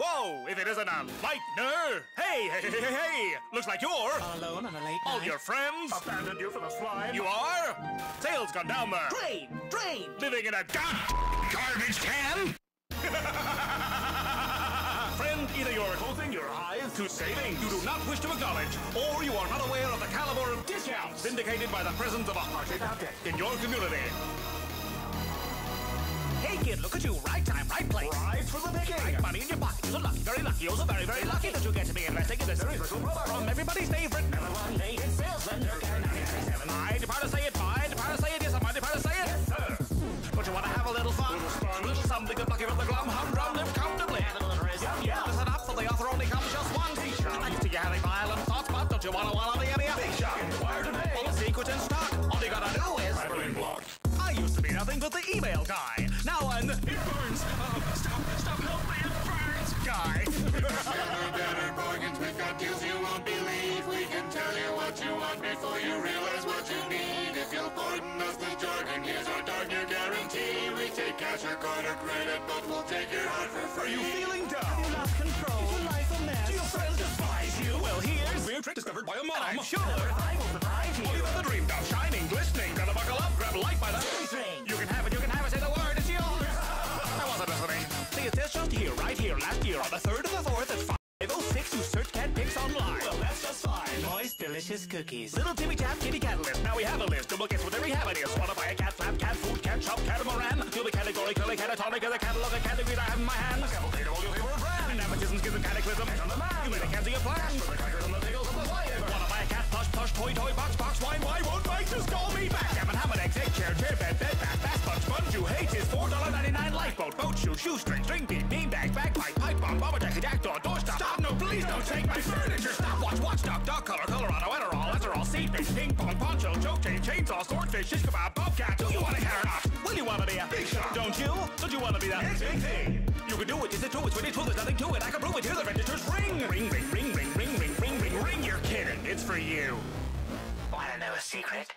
Whoa, if it isn't a lightner! Hey, hey, hey, hey! Looks like you're... all alone on a late night. All your friends... abandoned you for the slime. You are? Tail's gone down there. Drain! Living in a garbage can? Friend, either you're closing your eyes to saving you do not wish to acknowledge, or you are not aware of the caliber of discounts indicated by the presence of a hearted object in your community. Hey kid, look at you, right time, right place. Right for the picking. Right money in your pocket. You're lucky, very lucky. You're also very, very lucky that you get to be investing in this very little rubber from everybody's favorite number one native salesman, Durk997. I depart to say it, I depart to say it, yes, I might depart to say it. Yes, sir. But you want to have a little fun? Little fun. Little something good lucky with the glum, humdrum, live comfortably. Yum, yum. Listen up, for the author only comes just one teacher. I used to get having violent thoughts, but don't you want to wallow the area? Big shock. Inquire today. Full of secrets in stock. All you gotta do is... I'm doing blocked. I used to be nothing but the email guy. Now I'm... it burns! Oh, stop, help me, it burns! Guy! Better, better bargains, we've got deals you won't believe. We can tell you what you want before you realize what you need. If you'll pardon us the jargon, here's our dark new guarantee. We take cash or card or credit, but we'll take your heart for free. Are you feeling down? Have you lost control? Is your life a mess? Do your friends despise you? Well, here's... a weird trick discovered by a mom. I'm sure! I will surprise you! What have you ever dreamed of? Shining, glistening, gonna buckle up, grab light by the... you can have it, you can have it, say the word, it's yours! I wasn't listening. See, it's just here, right here, last year, on the 3rd of the 4th at 5:06, you search cat pics online. Well, that's just fine. Moist, delicious cookies. Little Timmy Tap, kitty cat list. Now we have a list. Double guess what every habit is. Wanna buy a cat, flap, cat, food, cat, shop, catamaran? You'll be categorically catatonic as a catalog of categories I have in my hand. A cavalcade of all your favorite brands. An advertisement, schism, cataclysm. Head on the man. You made a candy of plans. For the crackers and the pickles of the fire. Wanna buy a cat, plush, plush, toy, toy, box, box, wine? Why won't Mike just call me back? Ham and ham and eggs, egg, chair, bed, bed, bath, bath, sponge, sponge. You hate is $4.99 lifeboat, boat, shoe, shoestring, string, beat, beanbag, bagpipe, pipe bomb, bomber jacket, jackdaw, doorstop. Stop, no, please don't take my furniture. Stop, watch, watchdog, dog color, Colorado, Adderall, Ezerol, seatbait, ping pong, poncho, choke chain, chainsaw, swordfish, shish kebab, bobcat. Do you want a hair or not? Will you want to be a big shot? Don't you? Don't you want to be that big thing? You can do it, is it true? It's really true, there's nothing to it. I can prove it, here the registers ring. Ring, ring, ring, ring, ring, ring, ring, ring, ring. You're kidding, it's for you. Want to know a secret?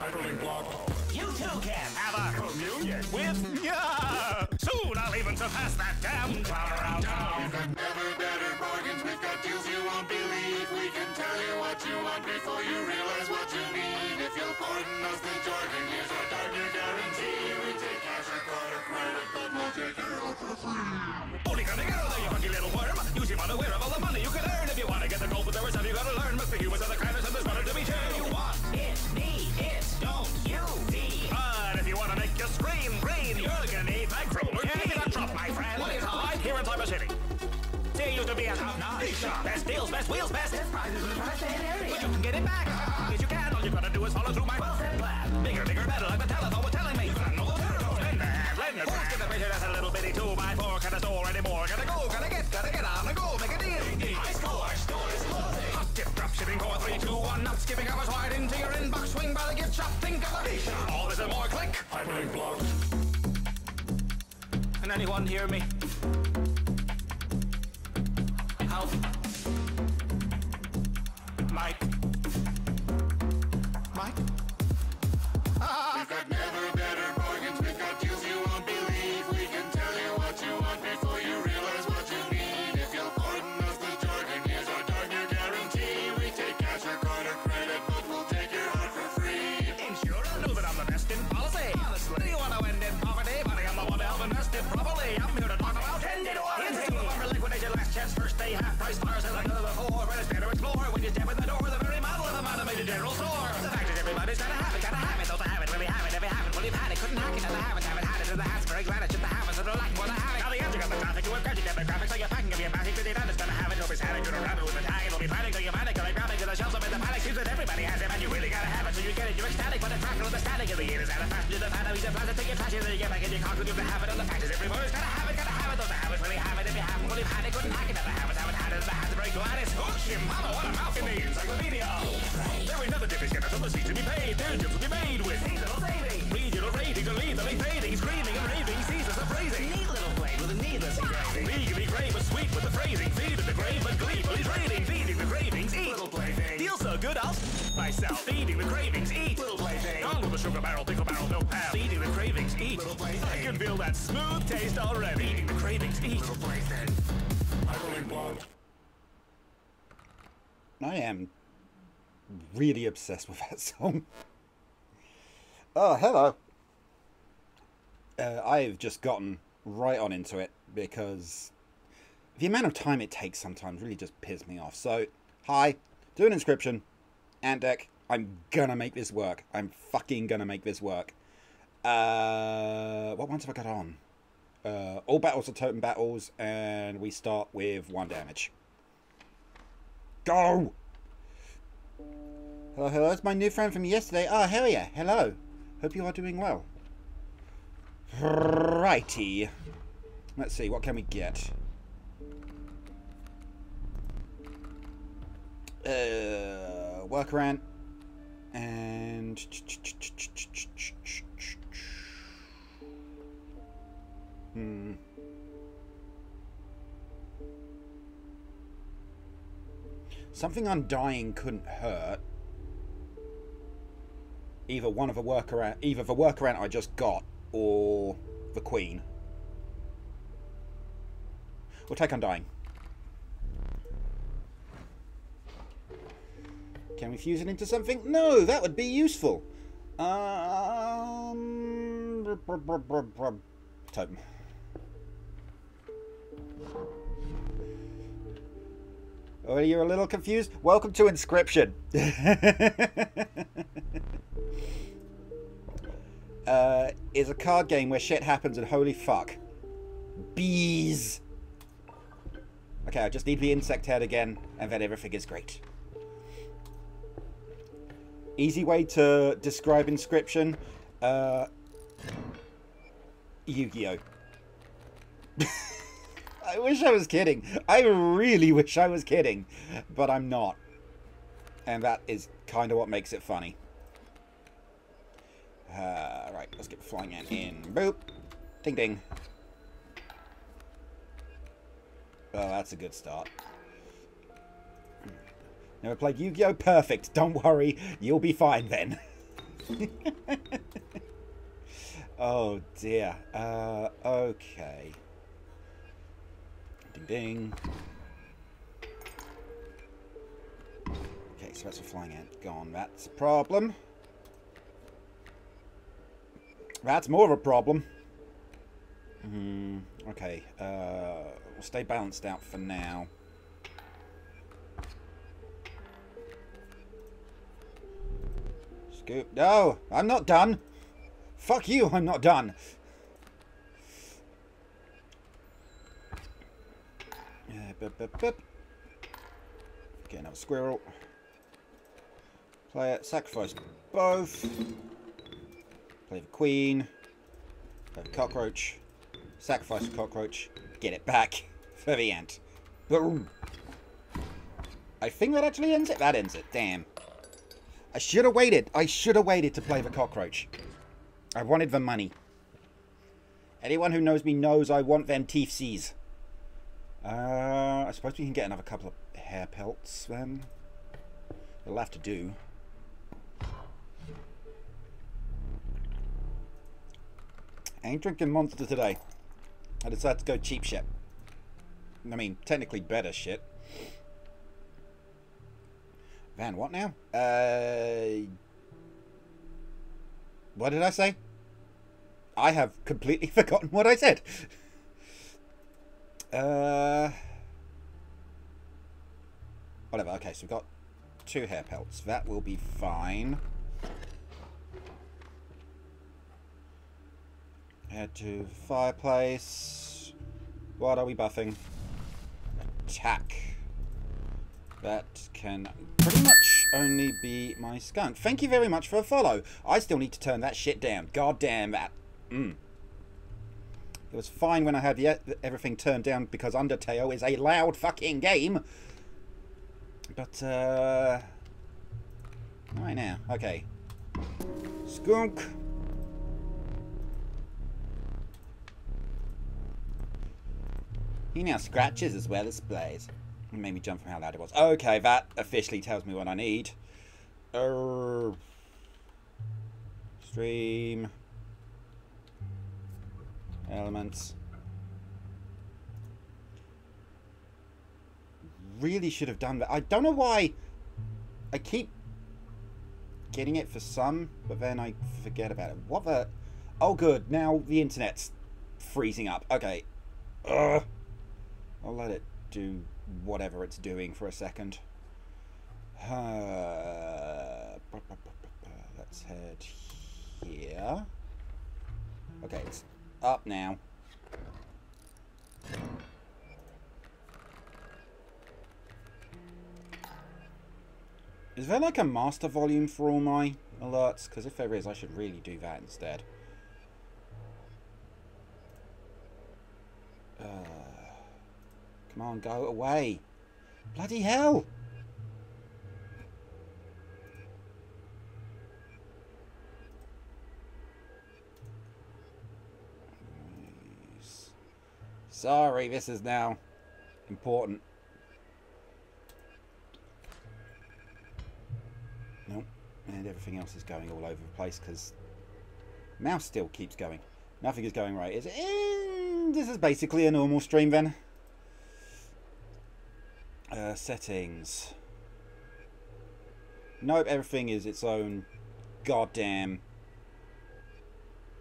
I don't block. You too can have a communion with ya! Soon I'll even surpass that damn clown around town. We've got better, better bargains, we've got deals you won't believe. We can tell you what you want before you realize what you need. If you'll pardon us the jargon, here's our dark new guarantee. We take cash or card or credit, but we'll take it all for free. Holy Caligaro, there you funky little worm! You seem unaware of all the money you could earn. If you want to get the gold, but there is something you gotta learn. Must be humans and the kindness and there's better to be turned. You want it, me, it, don't you be. But if you want to make your scream rain, you're gonna need my crawler. Yeah, you gotta drop, my friend. What is hot? Here in Cyber City. There used to be a top-notch shop. Best deals, best wheels, best prizes in the tri-state area. But you can get it back. Yes, you can. All you gotta do is follow through my well-said plan. Bigger, bigger, better, like the telephone was telling me. You gotta know the territory. Lend the hand, lend the hand. Let's get the picture that's a little bitty 2x4. Can't a store anymore. Gotta get on the go. Make a deal. High score, store is closing. Hot tip, drop shipping, core 3, 2, 1. Not skipping hours wide into your inbox. Swing by the gift shop. Think of the shop. All this and more. Click. I'm being blocked. Can anyone hear me? Help. Mike? We've got never better bargains. We've got deals you won't believe. We can tell you what you want before you realize what you need. If you'll pardon us the jargon, here's our dark new guarantee. We take cash or card or credit, but we'll take your heart for free. Insurance, I know that I'm the best in policy. Honestly, you want to end in poverty, buddy, I'm the one to help invest it properly. I'm here to talk about 10 to 1. Liquidation, last chance, first day, half price bars as I know before. When it's better to explore, when you step in the door, the very model of a automated general store. The fact is everybody's gotta have it, don't have it, really have it, if you have it, well you've had it, couldn't hack it, and I haven't, had it, in the hats for a glad it, should the habits, and the lack, wanna have it. Now the answer got the traffic, you have crazy demographics, so you're packing up your magic, because you're gonna have it, you'll be static, you're a rabbit with a tag, it'll be panic, so you're manic, you'll be grabbing to the shelves up in the panic, seems that everybody has it, and you really gotta have it, so you get it, you're ecstatic, but the crackle of the static in the year is out of fashion, you're the panic, you're plastic, take your trash, you're back in your car, you'll have it, and the fact is everybody's gotta have it, those habits, really have it, if you have it, well you've had it, couldn't hack it, never have it, the hats break gladys, hooks, your mama, what a mouth in the encyclopedia. There is another difference, get us on the seat to be paid, their jobs will be made with seasonal savings. Regional ratings will lead the big fading, screaming and raving, ceaseless appraising. Neat little blade with a needless engraving. Legally grave but sweet with the phrasing, feed at the grave but gleefully trading. Feeding the cravings, eat little plaything. Feel so good, I'll myself. Feeding the cravings, eat little plaything. All with the sugar barrel, pickle barrel, no pal. Feeding the cravings, eat little plaything. I can feel that smooth taste already. Feeding the cravings, eat little plaything. I am really obsessed with that song. Oh, hello. I've just gotten right on into it because the amount of time it takes sometimes really just pisses me off. So, hi, do an Inscryption. And Geck, I'm gonna make this work. I'm fucking gonna make this work. What ones have I got on? All battles are totem battles, and we start with 1 damage. Go! Hello, hello, it's my new friend from yesterday. Ah, hell yeah, hello. Hope you are doing well. Righty. Let's see, what can we get? Workaround. And... Hmm. Something undying couldn't hurt. Either one of the workaround, either the workaround I just got, or the queen. We'll take undying. Can we fuse it into something? No, that would be useful. Totem. Oh, you're a little confused? Welcome to Inscryption. Is a card game where shit happens and holy fuck. Bees! Okay, I just need the insect head again and then everything is great. Easy way to describe Inscryption. Yu-Gi-Oh. I wish I was kidding. I really wish I was kidding, but I'm not. And that is kind of what makes it funny. Right, let's get Flying Ant in. Boop. Ding ding. Well, that's a good start. Never played Yu-Gi-Oh! Perfect. Don't worry. You'll be fine then. Oh dear. Okay. Ding ding. Okay, so that's a Flying Ant gone. That's a problem. That's more of a problem. Okay. We'll stay balanced out for now. Scoop. No! I'm not done! Fuck you, I'm not done! Bip, bip, bip. Get another squirrel. Play it. Sacrifice both. Play the queen. Play the cockroach. Sacrifice the cockroach. Get it back for the ant. Boom. I think that actually ends it. That ends it. Damn. I should have waited. I should have waited to play the cockroach. I wanted the money. Anyone who knows me knows I want them teethsies. I suppose we can get another couple of hair pelts then. It'll have to do. I ain't drinking Monster today. I decided to go cheap shit. I mean, technically better shit. Van, what now? What did I say? I have completely forgotten what I said. Whatever, okay, so we've got 2 hair pelts. That will be fine. Head to fireplace. What are we buffing? Attack. That can pretty much only be my skunk. Thank you very much for a follow. I still need to turn that shit down. God damn that. It was fine when I had everything turned down because Undertale is a loud fucking game. But, right now. Okay. Skunk. He now scratches as well as plays. It made me jump from how loud it was. Okay, that officially tells me what I need. Stream. Elements. really should have done that. I don't know why I keep getting it for some, but then I forget about it. What the... Oh, good. Now the internet's freezing up. Okay. I'll let it do whatever it's doing for a second. Let's head here. Okay, it's up now. Is there like a master volume for all my alerts? Because if there is, I should really do that instead. Come on, go away. Bloody hell! Sorry, this is now important. Nope. And everything else is going all over the place because mouse still keeps going. Nothing is going right. Is it? This is basically a normal stream then. Settings. Nope, everything is its own goddamn.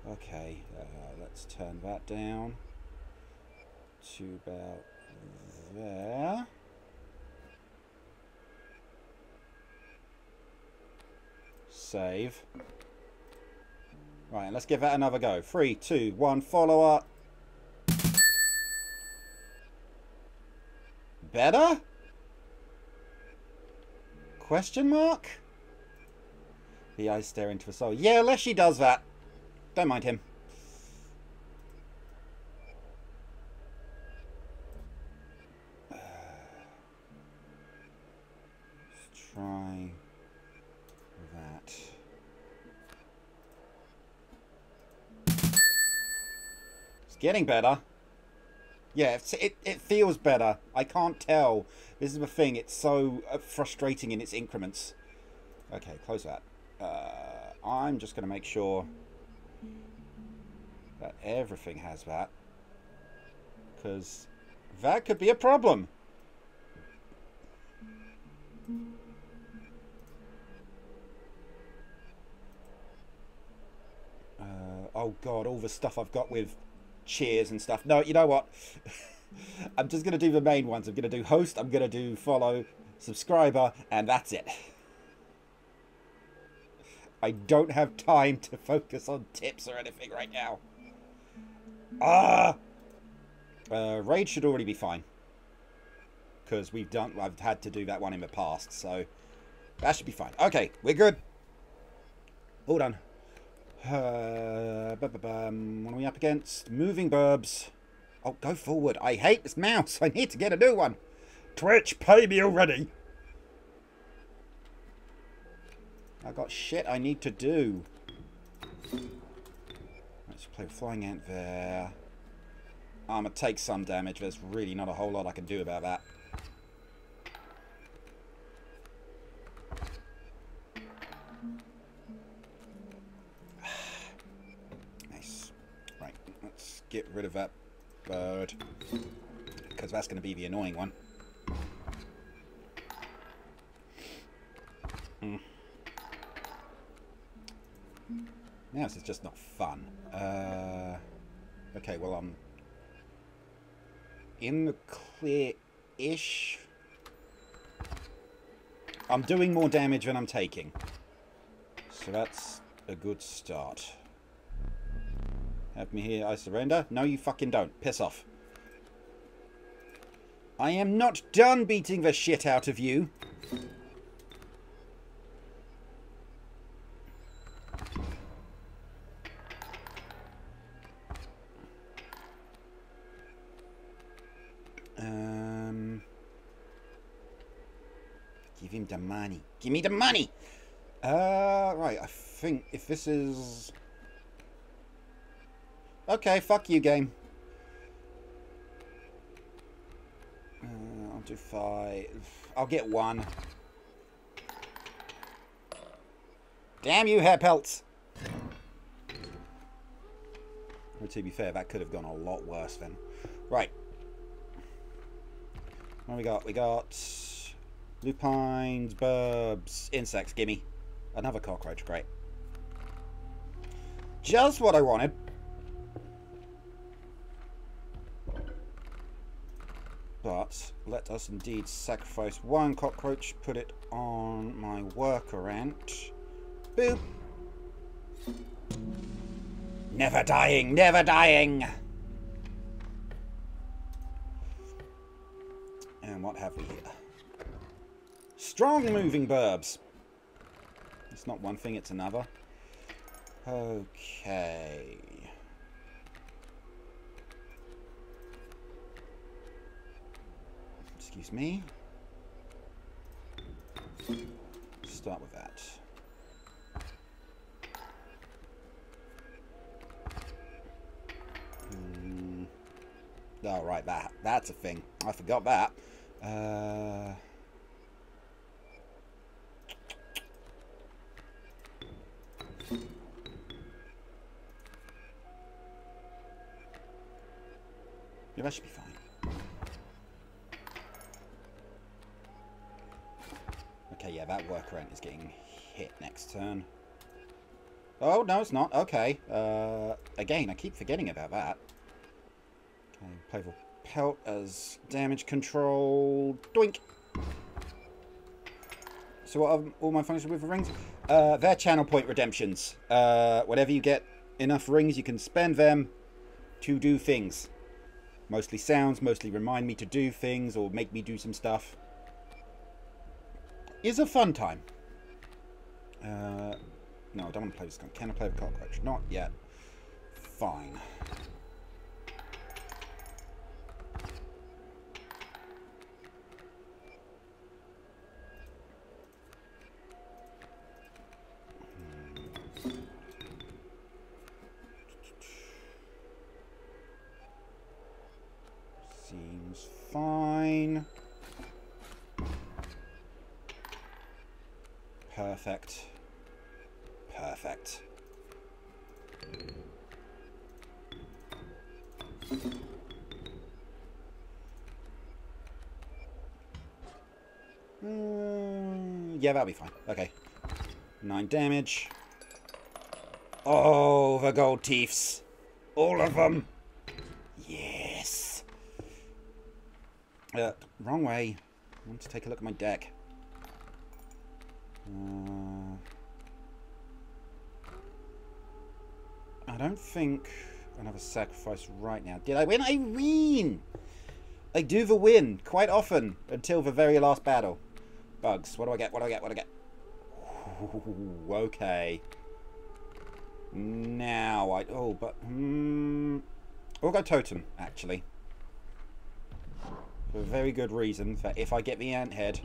Okay, let's turn that down to about there. Save. Right, let's give that another go. 3, 2, 1, follow up. Better? Question mark? The eyes stare into the soul. Yeah, Leshy does that. Don't mind him. Let's try that. It's getting better. Yeah, it feels better. I can't tell. This is the thing. It's so frustrating in its increments. Okay, close that. I'm just going to make sure that everything has that. Because that could be a problem. Oh, God, all the stuff I've got with... cheers and stuff. No, you know what? I'm just going to do the main ones. I'm going to do host, I'm going to do follow, subscriber, and that's it. I don't have time to focus on tips or anything right now. Raid should already be fine. Because we've done, I've had to do that one in the past, so that should be fine. Okay, we're good. All done. What are we up against? Moving burbs. Oh, go forward. I hate this mouse. I need to get a new one. Twitch, pay me already. I got shit I need to do. Let's play with flying ant there. I'm going to take some damage. There's really not a whole lot I can do about that. Get rid of that bird, because that's going to be the annoying one. Now this is just not fun. Okay, well I'm in the clear-ish. I'm doing more damage than I'm taking. So that's a good start. Have me here, I surrender. No, you fucking don't. Piss off. I am not done beating the shit out of you. Give him the money. Give me the money! Right, I think if this is... Okay, fuck you, game. I'll do 5. I'll get 1. Damn you, hair pelts! Well, to be fair, that could have gone a lot worse then. Right. What we got lupines, burbs, insects, gimme. Another cockroach, great. Just what I wanted. But let us indeed sacrifice one cockroach, put it on my worker ant. Boop! Never dying, never dying! And what have we here? Strong moving burbs! It's not one thing, it's another. Okay. Excuse me. Start with that. Oh, right, that's a thing. I forgot that. Yeah, that should be fine. Okay, yeah, that worker ant is getting hit next turn. Oh, no, it's not. Okay. Again, I keep forgetting about that. Okay, play for pelt as damage control. Doink! So what are all my functions with the rings? They're channel point redemptions. Whenever you get enough rings, you can spend them to do things. Mostly sounds, mostly remind me to do things or make me do some stuff. It's a fun time. No, I don't want to play this gun. Can I play the cockroach? Not yet. Fine. Seems fine. Perfect. Perfect. Yeah, that'll be fine. Okay. 9 damage. Oh, the gold teeths. All of them. Yes. Wrong way. I want to take a look at my deck. I don't think another sacrifice right now. Did I win? I win! I do the win quite often until the very last battle. Bugs. What do I get? What do I get? What do I get? Ooh, okay. Now I... Oh, but... I'll go totem, actually. For a very good reason that if I get the ant head...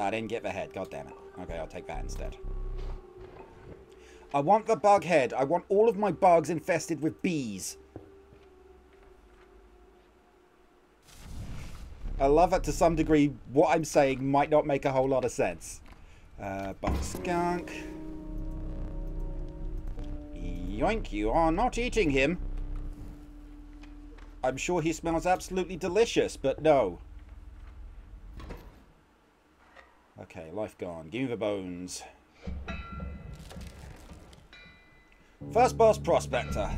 I didn't get the head. God damn it. Okay, I'll take that instead. I want the bug head. I want all of my bugs infested with bees. I love that to some degree what I'm saying might not make a whole lot of sense. Bug skunk. Yoink, you are not eating him. I'm sure he smells absolutely delicious, but no. Okay, life gone. Give me the bones. First boss prospector.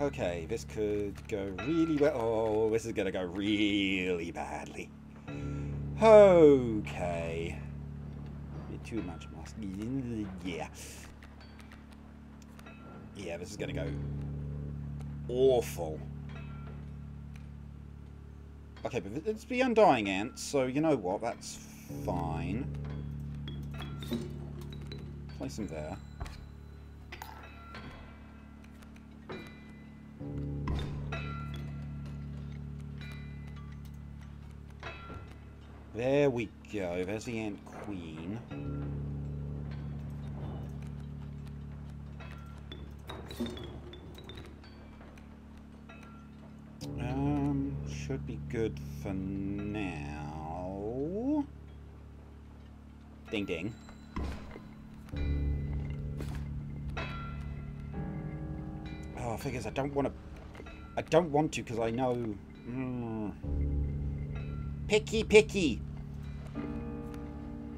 Okay, this could go really well. Oh, this is gonna go really badly. Okay. Too much mask. Yeah. Yeah, this is gonna go awful. Okay, but it's the undying ant, so you know what, that's fine. Place him there. There we go, there's the ant queen. Should be good for now. Ding ding. Oh, figures I don't want to. I don't want to because I know. Picky.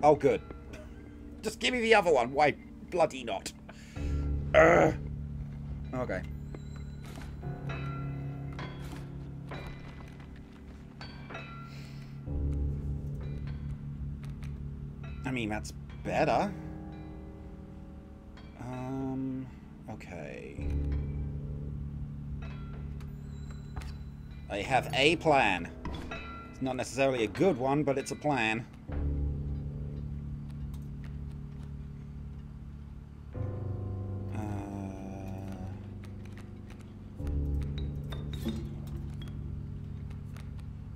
Oh, good. Just give me the other one. Why bloody not? Okay. I mean, that's better. Okay. I have a plan. It's not necessarily a good one, but it's a plan.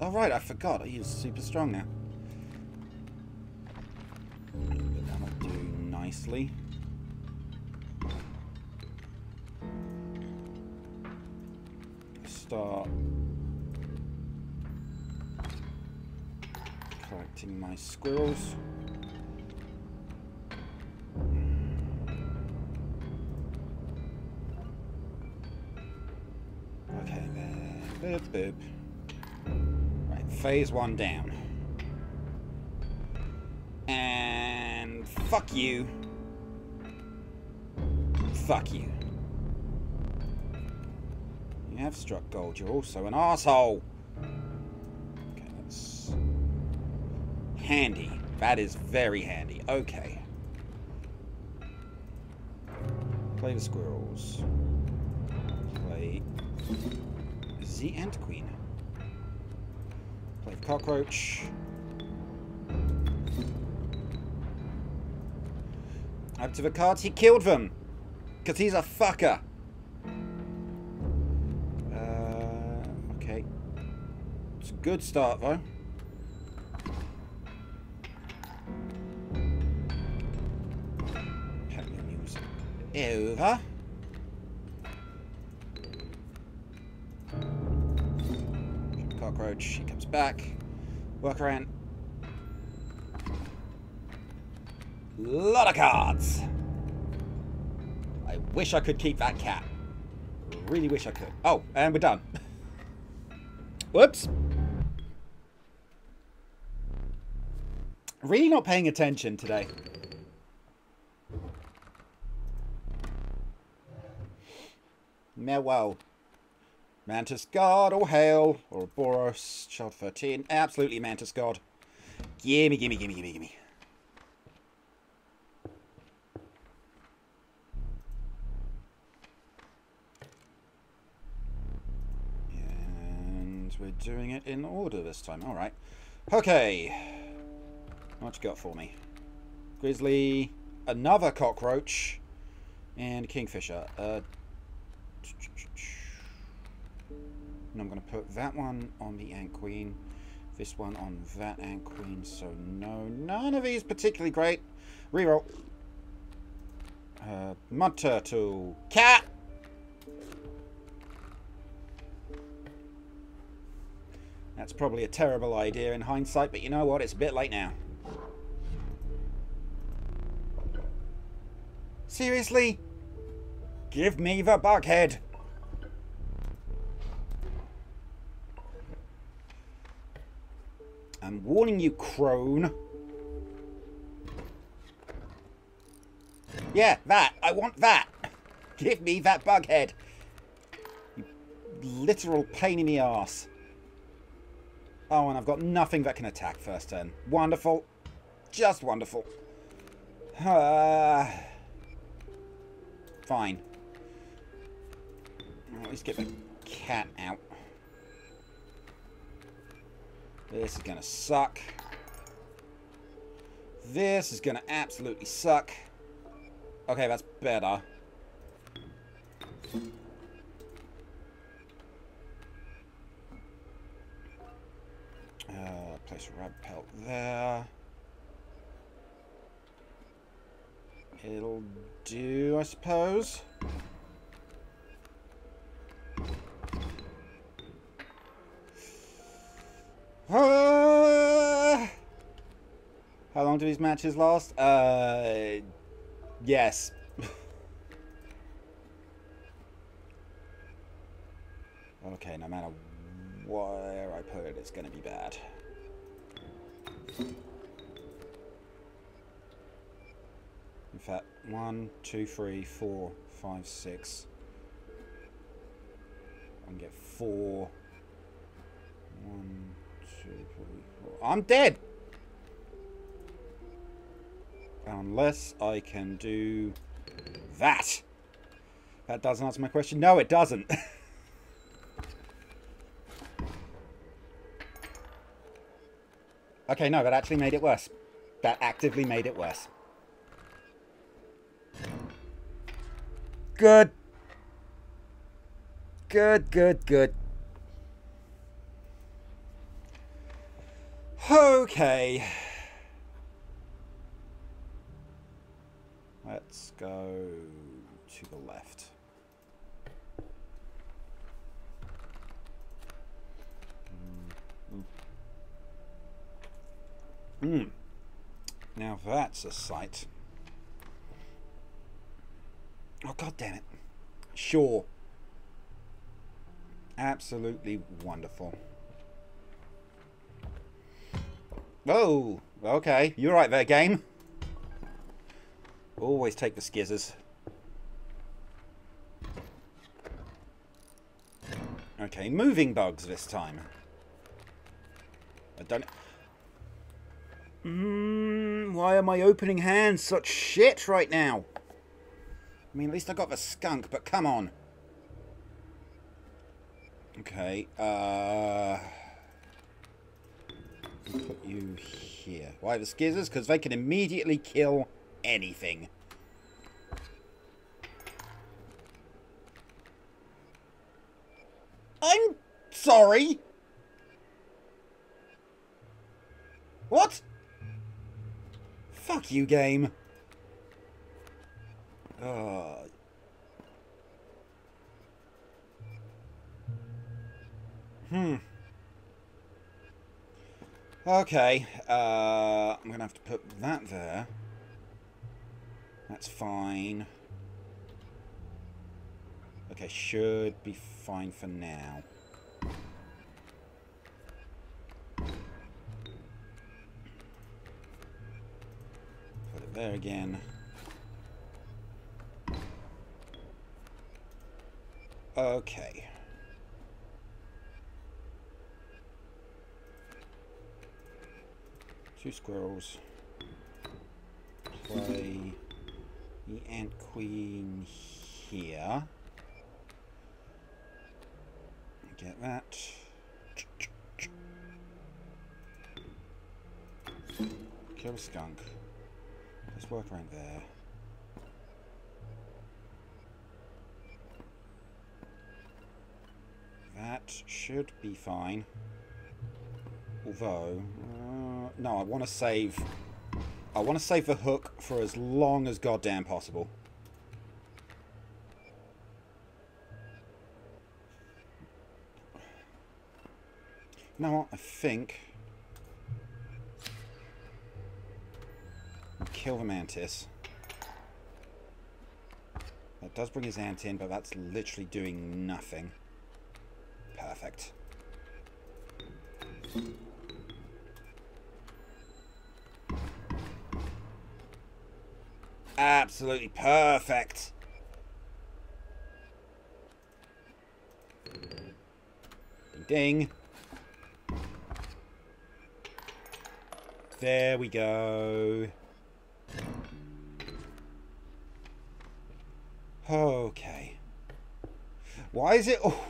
Oh, right, I forgot. He's super strong now. That'll do nicely. Start collecting my squirrels. Okay, then. Boop, boop. Right, phase one down. And fuck you. Fuck you. You have struck gold, you're also an arsehole. Okay, that's handy. That is very handy. Okay. Play the squirrels. Play the ant queen. Play the cockroach. Up to the cards, he killed them! Because he's a fucker! Good start, though. Put the music over. Cockroach, she comes back. Work around. Lot of cards! I wish I could keep that cat. Really wish I could. Oh, and we're done. Whoops! Really not paying attention today. Well, Mantis God, all hail, or Boros, Child 13. Absolutely, Mantis God. Gimme. And we're doing it in order this time. All right. Okay. What you got for me? Grizzly, another cockroach, and kingfisher. And I'm going to put that one on the ant queen, this one on that ant queen, so no, none of these particularly great. Reroll. Mud turtle. Cat! That's probably a terrible idea in hindsight, but you know what? It's a bit late now. Seriously? Give me the bughead! I'm warning you, crone. Yeah, that. I want that. Give me that bughead. You literal pain in the arse. Oh, and I've got nothing that can attack first turn. Wonderful. Just wonderful. Fine. I'll at least get the cat out. This is gonna suck. This is gonna absolutely suck. Okay, that's better. Place a rabbit pelt there. It'll do, I suppose. How long do these matches last? Yes. Okay, no matter where I put it, it's going to be bad. In fact, 1, 2, 3, 4, 5, 6. I can get 4. 1, 2, 3, 4. I'm dead! Unless I can do that. That doesn't answer my question. No, it doesn't. Okay, no, that actually made it worse. That actively made it worse. Good. Good, good, good. Okay. Let's go to the left. Now that's a sight. Oh, god damn it. Sure. Absolutely wonderful. Oh, okay. You're right there, game. Always take the skizzers. Okay, moving bugs this time. I don't... why are my opening hands such shit right now? I mean, at least I got the skunk, but come on. Okay, put you here. Why the skizzers? Because they can immediately kill anything. I'm sorry. What? Fuck you, game. Okay, I'm going to have to put that there. That's fine. Okay, should be fine for now. Put it there again. Okay. Two squirrels. Play the ant queen here. Get that. Kill a skunk. Let's work around there. That should be fine. Although, no, I want to save. I want to save the hook for as long as goddamn possible. You know what? I think I'll kill the mantis. That does bring his ant in, but that's literally doing nothing. Perfect. Absolutely perfect. Ding ding. There we go. Okay. Why is it? Oh,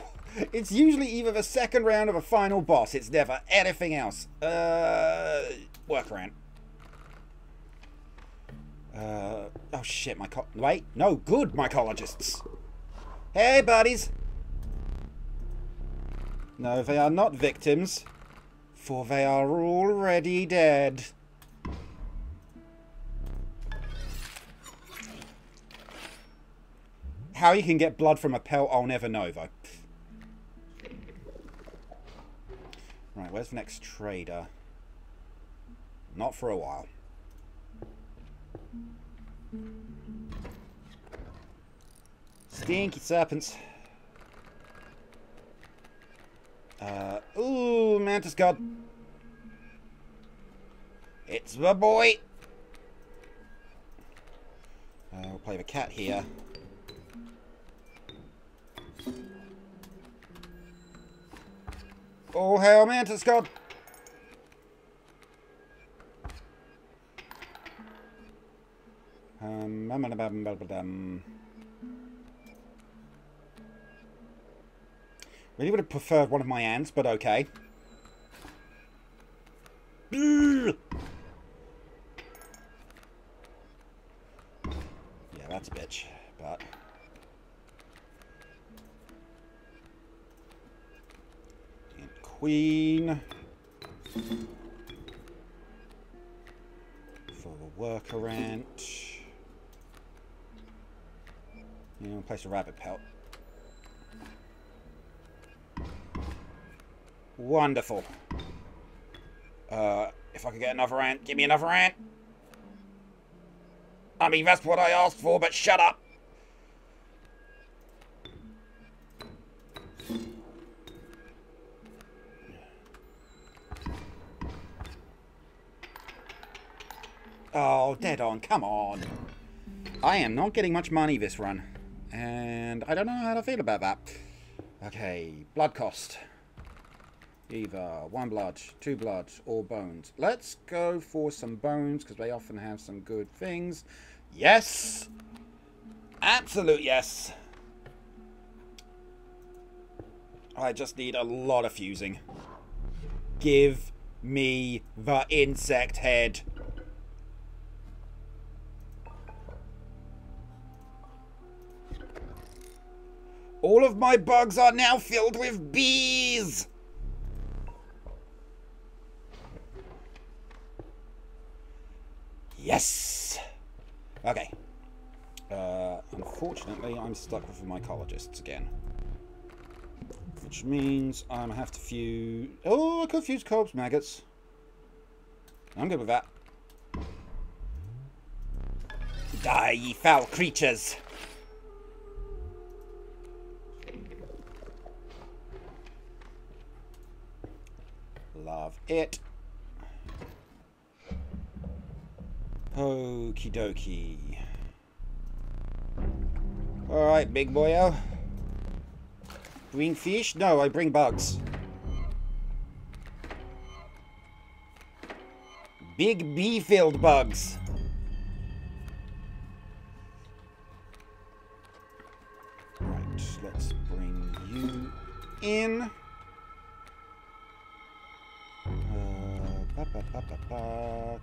it's usually either the second round of a final boss. It's never anything else. Workaround. Oh shit, my co- wait, no, good mycologists. Hey, buddies. No, they are not victims, for they are already dead. How you can get blood from a pelt, I'll never know, though. Right, where's the next trader? Not for a while. Stinky serpents. Ooh, mantis god. It's the boy! We'll play the cat here. Oh, hail Mantis God! Really would have preferred one of my ants, but okay. Yeah, that's a bitch, but... And Queen. For the worker ant. You know, place a rabbit pelt. Wonderful. If I could get another ant, give me another ant. I mean, that's what I asked for, but shut up. Oh, dead on, come on. I am not getting much money this run. And I don't know how to feel about that. Okay, blood cost. Either one blood, two blood, or bones. Let's go for some bones, because they often have some good things. Yes! Absolute yes! I just need a lot of fusing. Give me the insect head. All of my bugs are now filled with bees! Yes! Okay. Unfortunately, I'm stuck with the mycologists again. Which means I'm gonna have to fuse... Oh, I could fuse corpse maggots. I'm good with that. Die, ye foul creatures! Love it. Okie dokie. Alright, big boyo. Bring fish? No, I bring bugs. Big bee-filled bugs. Right, let's bring you in.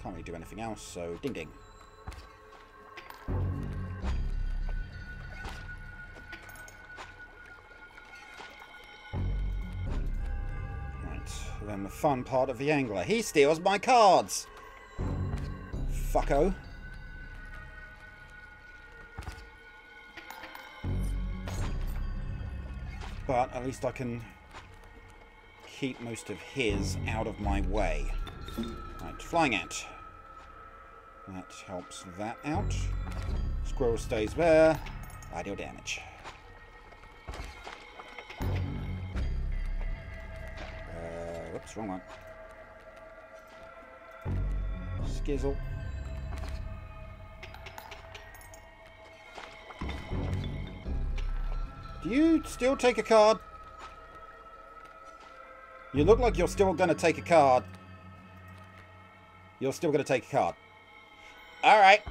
Can't really do anything else, so ding ding. Right, then the fun part of the angler. He steals my cards! Fucko. But at least I can keep most of his out of my way. Right, flying ant. That helps that out. Squirrel stays there. Ideal damage. Whoops, wrong one. Skizzle. Do you still take a card? You look like you're still gonna take a card. You're still going to take a card. Alright.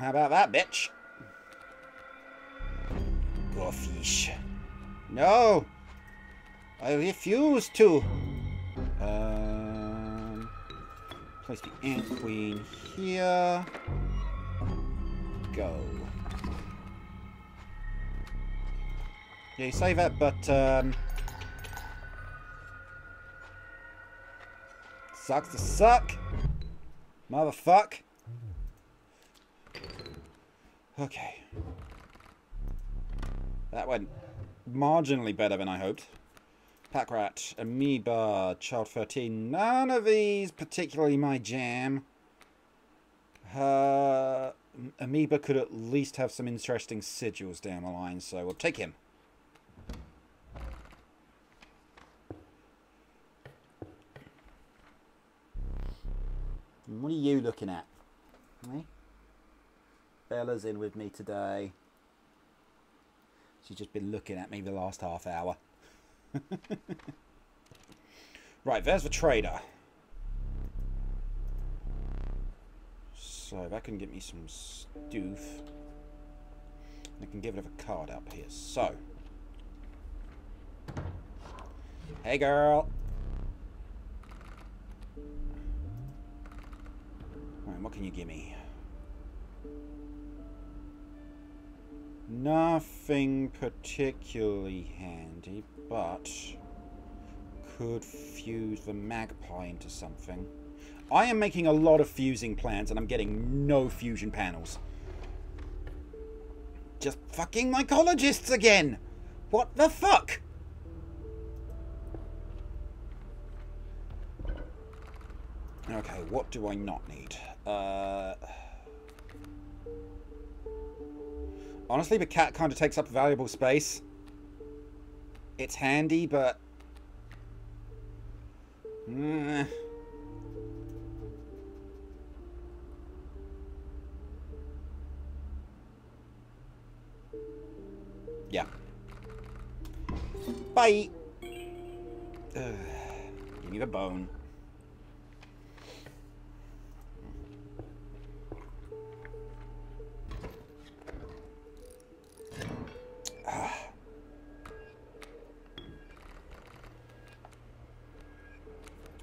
How about that, bitch? Go fish. No! I refuse to! Place the ant queen here. Go. Yeah, you say that, but... Sucks to suck. Motherfuck. Okay. That went marginally better than I hoped. Pack rat, amoeba, child 13. None of these particularly my jam. Amoeba could at least have some interesting sigils down the line, so we'll take him. What are you looking at? Hey? Bella's in with me today. She's just been looking at me the last half hour. Right, there's the trader. So that can get me some stoof. I can give it a card up here. So. Hey, girl. Alright, what can you give me? Nothing particularly handy, but could fuse the magpie into something. I am making a lot of fusing plans and I'm getting no fusion panels. Just fucking mycologists again! What the fuck? Okay, what do I not need? Honestly, the cat kind of takes up valuable space. It's handy, but... Mm. Yeah. Bye! Give me the bone.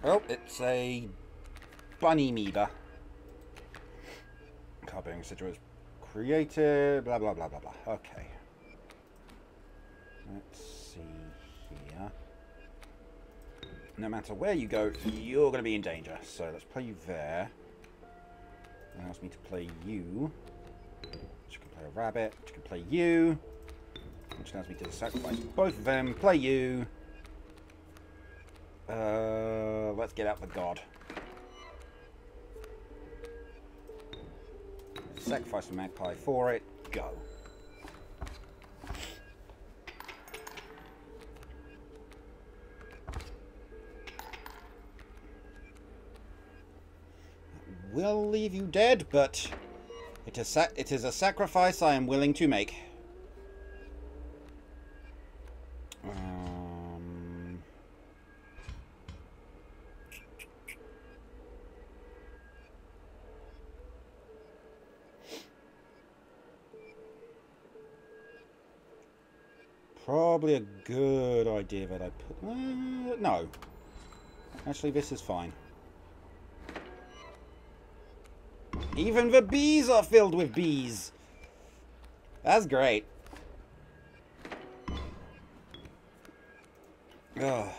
Oh, it's a bunny meaver. Card bearing sigil was created, blah, blah, blah, blah, blah. Okay. Let's see here. No matter where you go, you're going to be in danger. So let's play you there. That allows me to play you. Which can play a rabbit, which can play you. Which allows me to sacrifice both of them, play you. Let's get out the god. Sacrifice the magpie for it. Go. Will leave you dead, but it is a sacrifice I am willing to make. Probably a good idea that I put... no. Actually, this is fine. Even the bees are filled with bees. That's great. Ugh.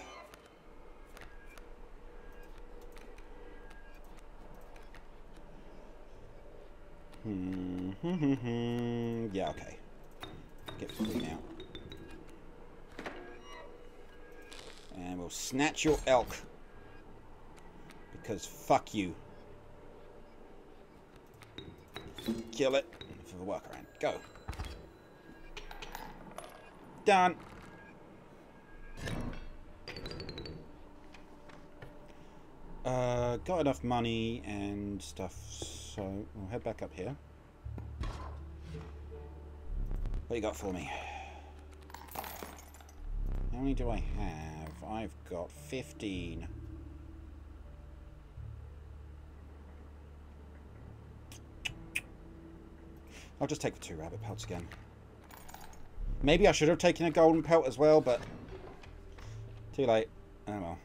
Yeah, okay. Get free now. And we'll snatch your elk. Because fuck you. Kill it for the workaround. Go. Done. Got enough money and stuff, so we'll head back up here. What you got for me? How many do I have? I've got 15. I'll just take the 2 rabbit pelts again. Maybe I should have taken a golden pelt as well, but... too late. Oh well.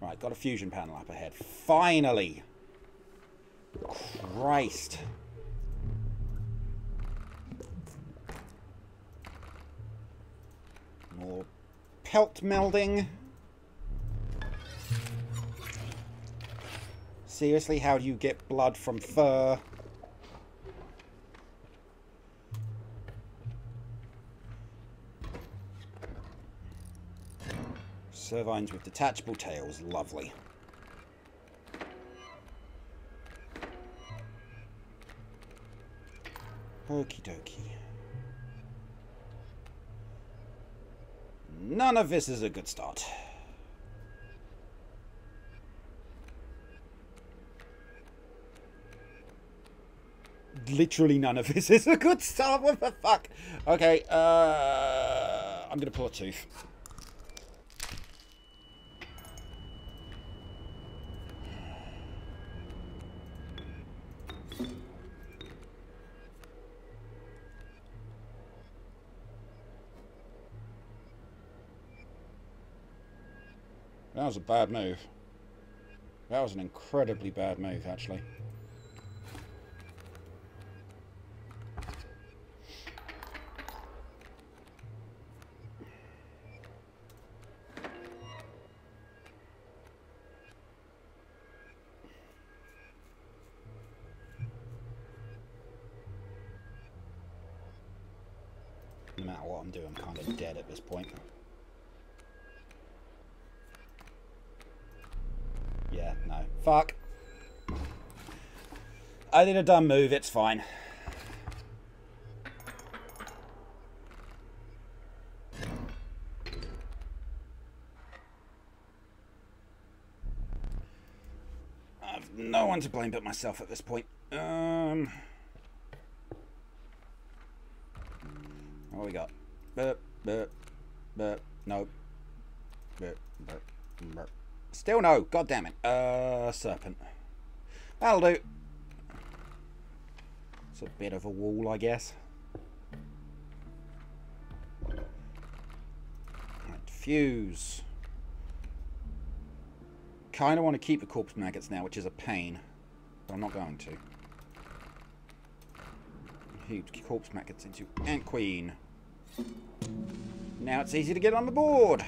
Right, got a fusion panel up ahead. Finally! Christ! More pelt melding. Seriously, how do you get blood from fur? Servines with detachable tails, lovely. Okie dokie. None of this is a good start. literally none of this is a good start. What the fuck? Okay, I'm gonna pull a tooth. That was a bad move. That was an incredibly bad move, actually. No matter what I'm doing, I'm kind of dead at this point. Yeah, no. Fuck. I did a dumb move, it's fine. I've no one to blame but myself at this point. What we got? Burp, burp, burp, no. Burp, burp, burp. Still no, god damn it. Serpent. That'll do. It's a bit of a wall, I guess. Right, fuse. Kinda want to keep the corpse maggots now, which is a pain. But I'm not going to. Huge corpse maggots into Ant Queen. Now it's easy to get on the board.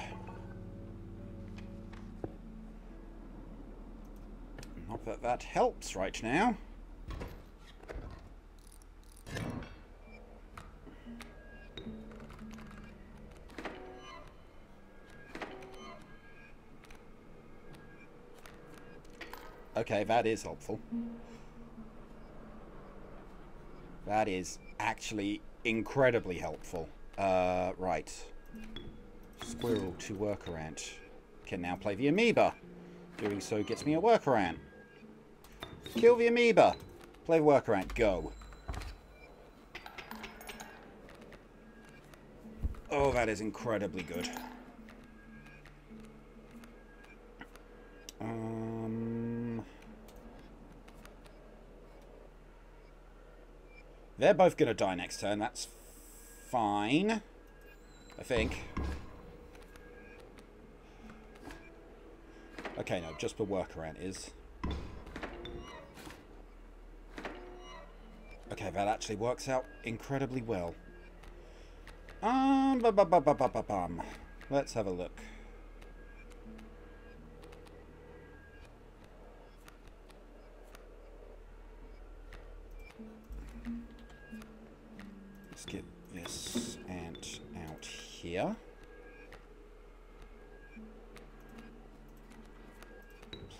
Not that that helps right now. Okay, that is helpful. That is actually incredibly helpful. Right. Squirrel to worker ant. Can now play the amoeba. Doing so gets me a worker ant. Kill the amoeba. Play worker ant. Go. Oh, that is incredibly good. They're both going to die next turn. That's fine. I think. Okay, no. Just the worker ant is... Okay, that actually works out incredibly well. Let's have a look. Let's get this ant out here.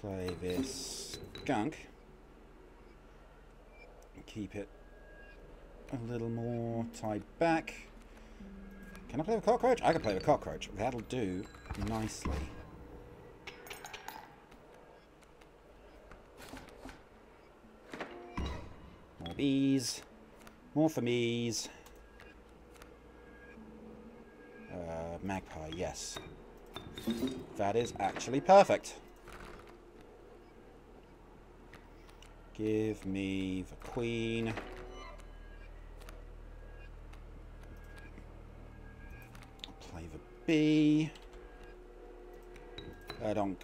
Play this skunk. Keep it a little more tied back. Can I play with cockroach? I can play with cockroach. That'll do nicely. More bees. More for me's. Magpie, yes. That is actually perfect. Give me the queen. Play the bee. I don't.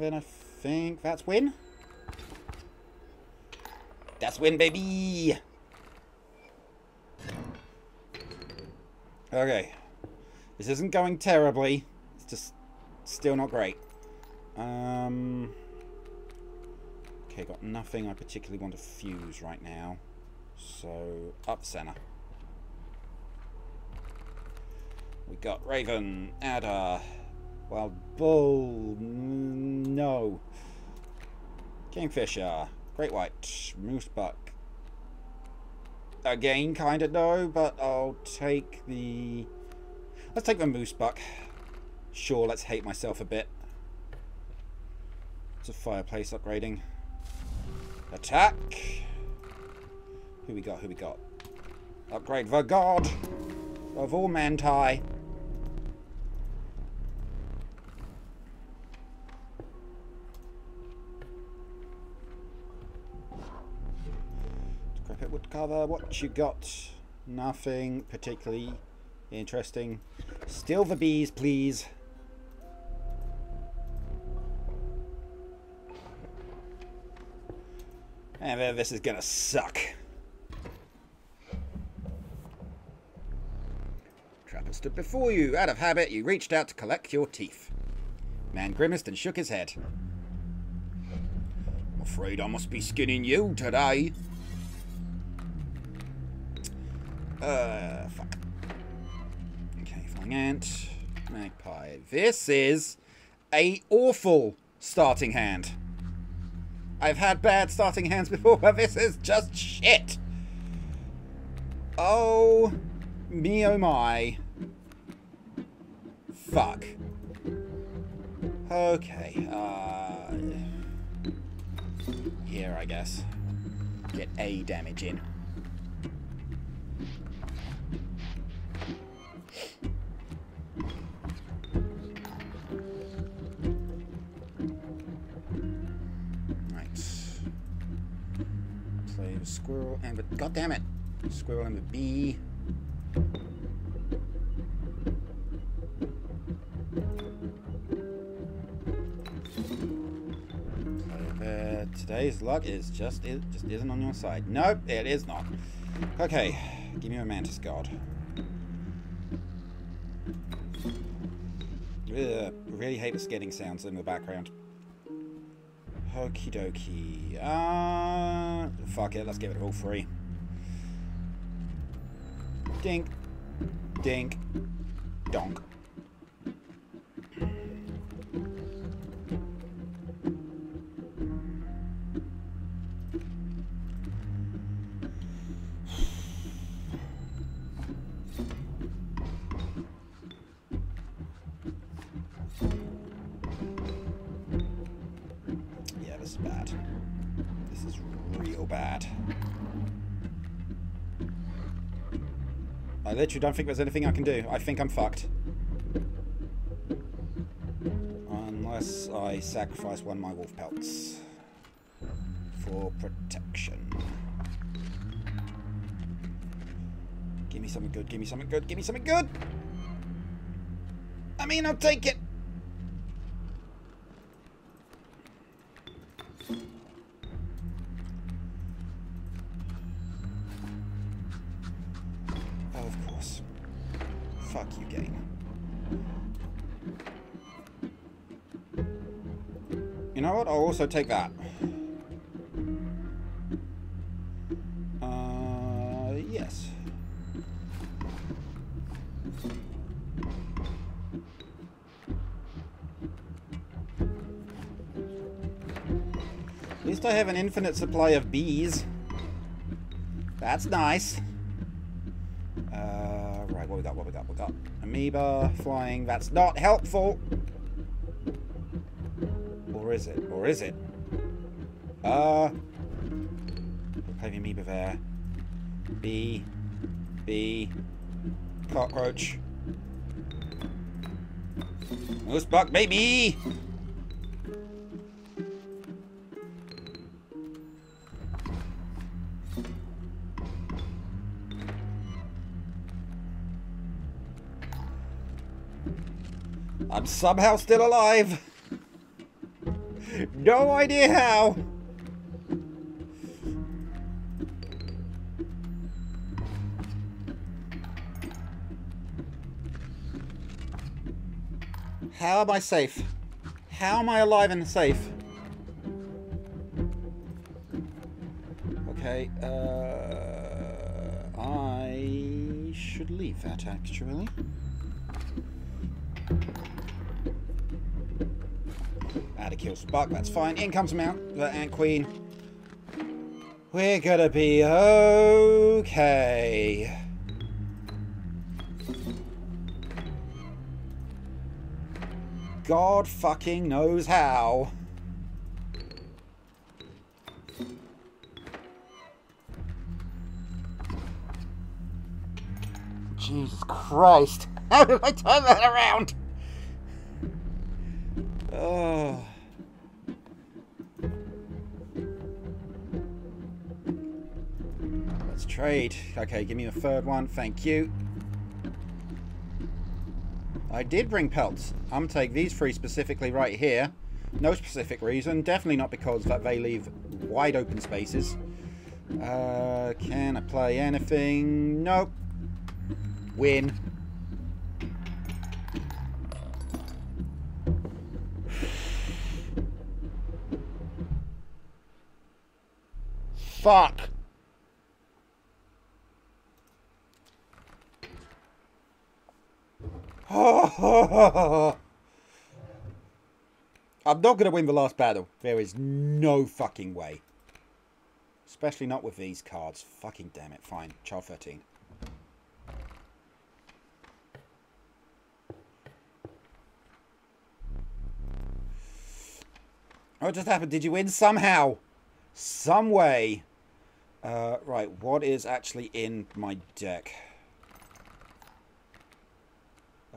Then I think that's win. That's win, baby! Okay, this isn't going terribly, it's just still not great. Okay, got nothing I particularly want to fuse right now, so up center. We got raven, adder, wild bull, no, kingfisher, great white, moosebuck, again, kind of no, but I'll take the... Let's take the moose buck. Sure, let's hate myself a bit. It's a fireplace upgrading. Attack! Who we got, who we got? Upgrade the god of all manti. Decrepit wood cover, what you got? Nothing particularly interesting. Steal the bees, please. And then this is gonna suck. Trapper stood before you. Out of habit, you reached out to collect your teeth. Man grimaced and shook his head. I'm afraid I must be skinning you today. Fuck. Okay, flying ant, magpie. This is an awful starting hand. I've had bad starting hands before, but this is just shit. Oh, me oh my. Fuck. Okay, here I guess. Get a damage in. Squirrel and the... God damn it! Squirrel and the bee. Today's luck is just... It just isn't on your side. Nope, it is not. Okay, give me a mantis god. Ugh, really hate the skinning sounds in the background. Okie dokie. Fuck it, let's give it all three. Dink. Dink. Donk. I literally don't think there's anything I can do. I think I'm fucked. Unless I sacrifice one of my wolf pelts for protection. Give me something good, give me something good, give me something good! I mean, I'll take it! Also take that. Yes. At least I have an infinite supply of bees. That's nice. Right, what we got, what we got, what we got? Amoeba, flying, that's not helpful. Is it? Or is it? Play the amoeba there. Bee. Bee. Cockroach. Moose buck, baby! I'm somehow still alive! No idea how! How am I safe? How am I alive and safe? Okay, I should leave that actually. Add a kill spark, that's fine. In comes the ant queen. We're gonna be okay. God fucking knows how. Jesus Christ. How did I turn that around? Oh. Let's trade. Okay, give me a third one. Thank you. I did bring pelts. I'm gonna take these three specifically right here. No specific reason. Definitely not because that they leave wide open spaces. Can I play anything? Nope. Win. Fuck. I'm not going to win the last battle. There is no fucking way. Especially not with these cards. Fucking damn it. Fine. Child 13. Oh, it just happened. Did you win somehow? Some way. Right. What is actually in my deck?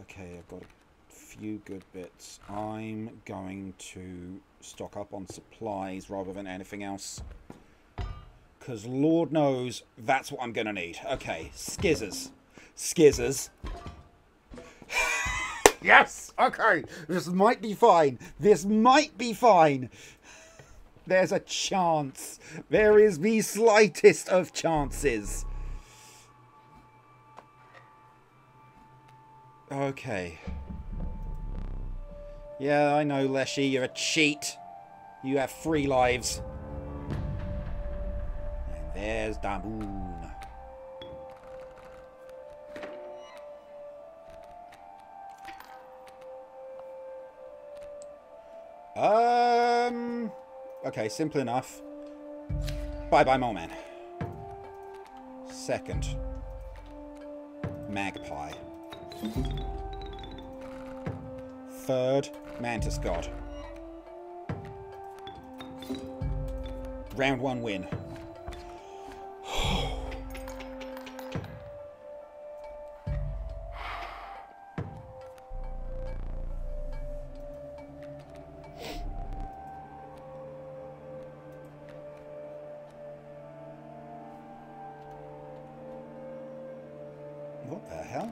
Okay, I've got a few good bits. I'm going to stock up on supplies rather than anything else. Because Lord knows that's what I'm going to need. Okay, skizzers. Skizzers. Yes! Okay, this might be fine. This might be fine. There's a chance. There is the slightest of chances. Okay. Yeah, I know, Leshy, you're a cheat. You have 3 lives. And there's Daboon. Okay, simple enough. Bye-bye, Mole Man. Second. Magpie. Third, Mantis God. Round 1 win. What the hell?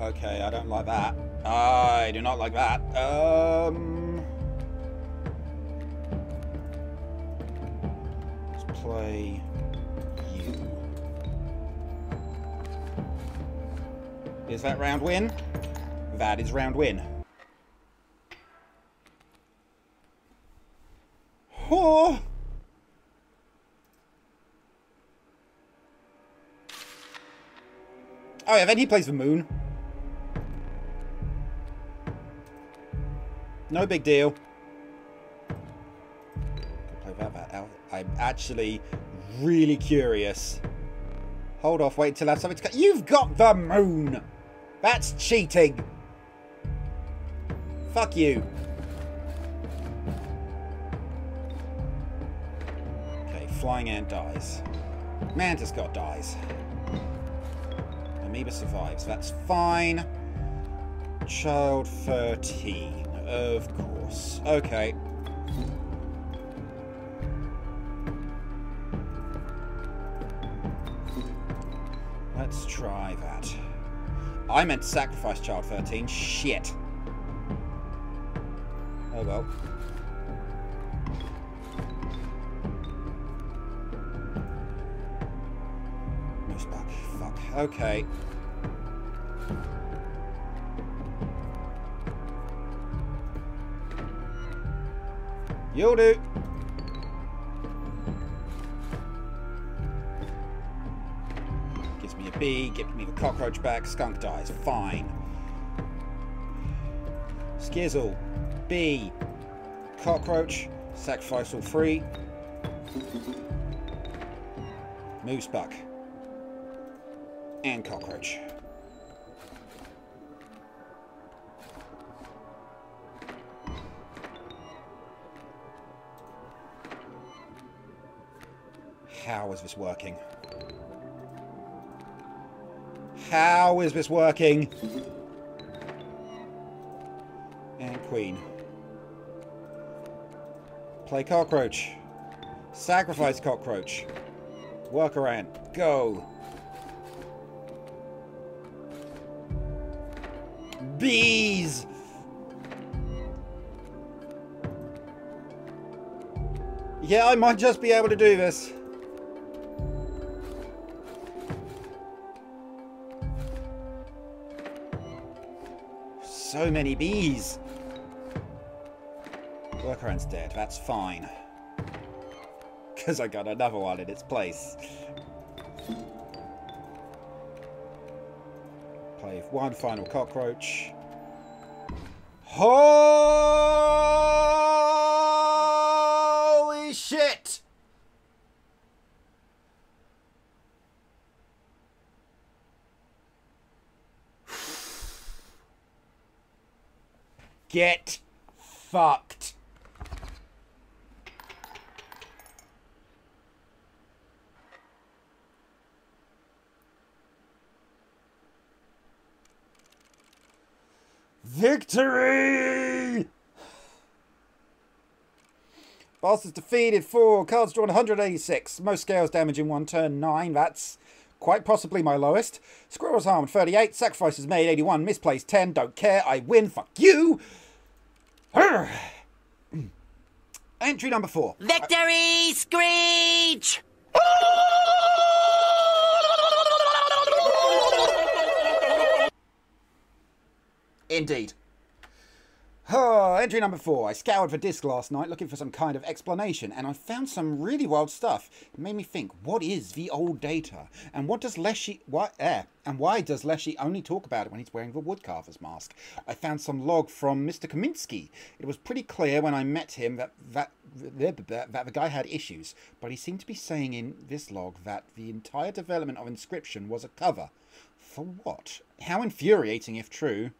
Okay, I don't like that. I do not like that. Let's play you. Is that round win? That is round win. Oh! Oh yeah, then he plays the moon. No big deal. Play that. I'm actually really curious. Hold off, wait until I have something to cut. You've got the moon! That's cheating! Fuck you. Okay, Flying Ant dies. Mantis God dies. Amoeba survives. That's fine. Child 13. Of course. Okay. Let's try that. I meant to sacrifice Child 13. Shit. Oh well. Okay. You'll do. Gives me a bee, gives me the cockroach back, skunk dies, fine. Skizzle. B. Cockroach. Sacrifice all three. Moosebuck. And cockroach. How is this working? How is this working? And queen. Play cockroach. Sacrifice cockroach. Worker ant. Go. Bees! Yeah, I might just be able to do this. So many bees. Worker ant's dead, that's fine. Because I got another one in its place. Play one final cockroach. Holy shit! Get fucked. Victory! Boss is defeated. 4 cards drawn. 186. Most scales damage in one turn. 9. That's quite possibly my lowest. Squirrels harmed. 38. Sacrifices made. 81. Misplaced. 10. Don't care. I win. Fuck you. Entry number 4. Victory screech. Indeed. Oh, entry number 4. I scoured for discs last night looking for some kind of explanation, and I found some really wild stuff. It made me think, what is the old data? And what does Leshy... and why does Leshy only talk about it when he's wearing the woodcarver's mask? I found some log from Mr. Kaminsky. It was pretty clear when I met him that the guy had issues, but he seemed to be saying in this log that the entire development of Inscryption was a cover. For what? How infuriating if true.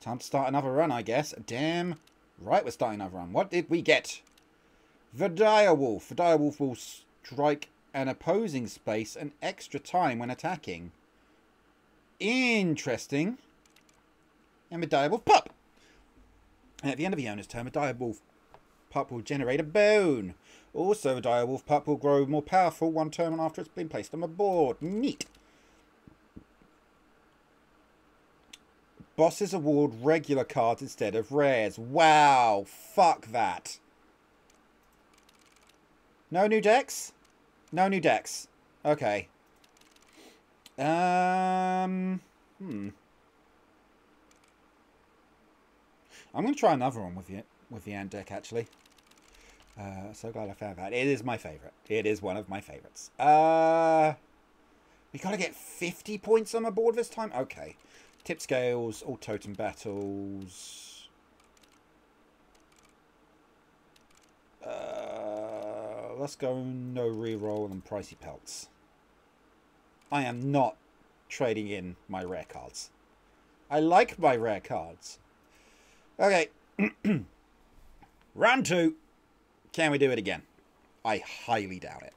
Time to start another run, I guess. Damn right we're starting another run. What did we get? The direwolf. The direwolf will strike an opposing space an extra time when attacking. Interesting. And the direwolf pup. At the end of the owner's turn, the direwolf pup will generate a bone. Also, the direwolf pup will grow more powerful one turn after it's been placed on the board. Neat. Bosses award regular cards instead of rares. Wow. Fuck that. No new decks? No new decks. Okay. I'm going to try another one with the Ant deck, actually. So glad I found that. It is my favourite. It is one of my favourites. We got to get 50 points on the board this time? Okay. Tip scales, all totem battles. Let's go no reroll and pricey pelts. I am not trading in my rare cards. I like my rare cards. Okay. Round 2. Can we do it again? I highly doubt it.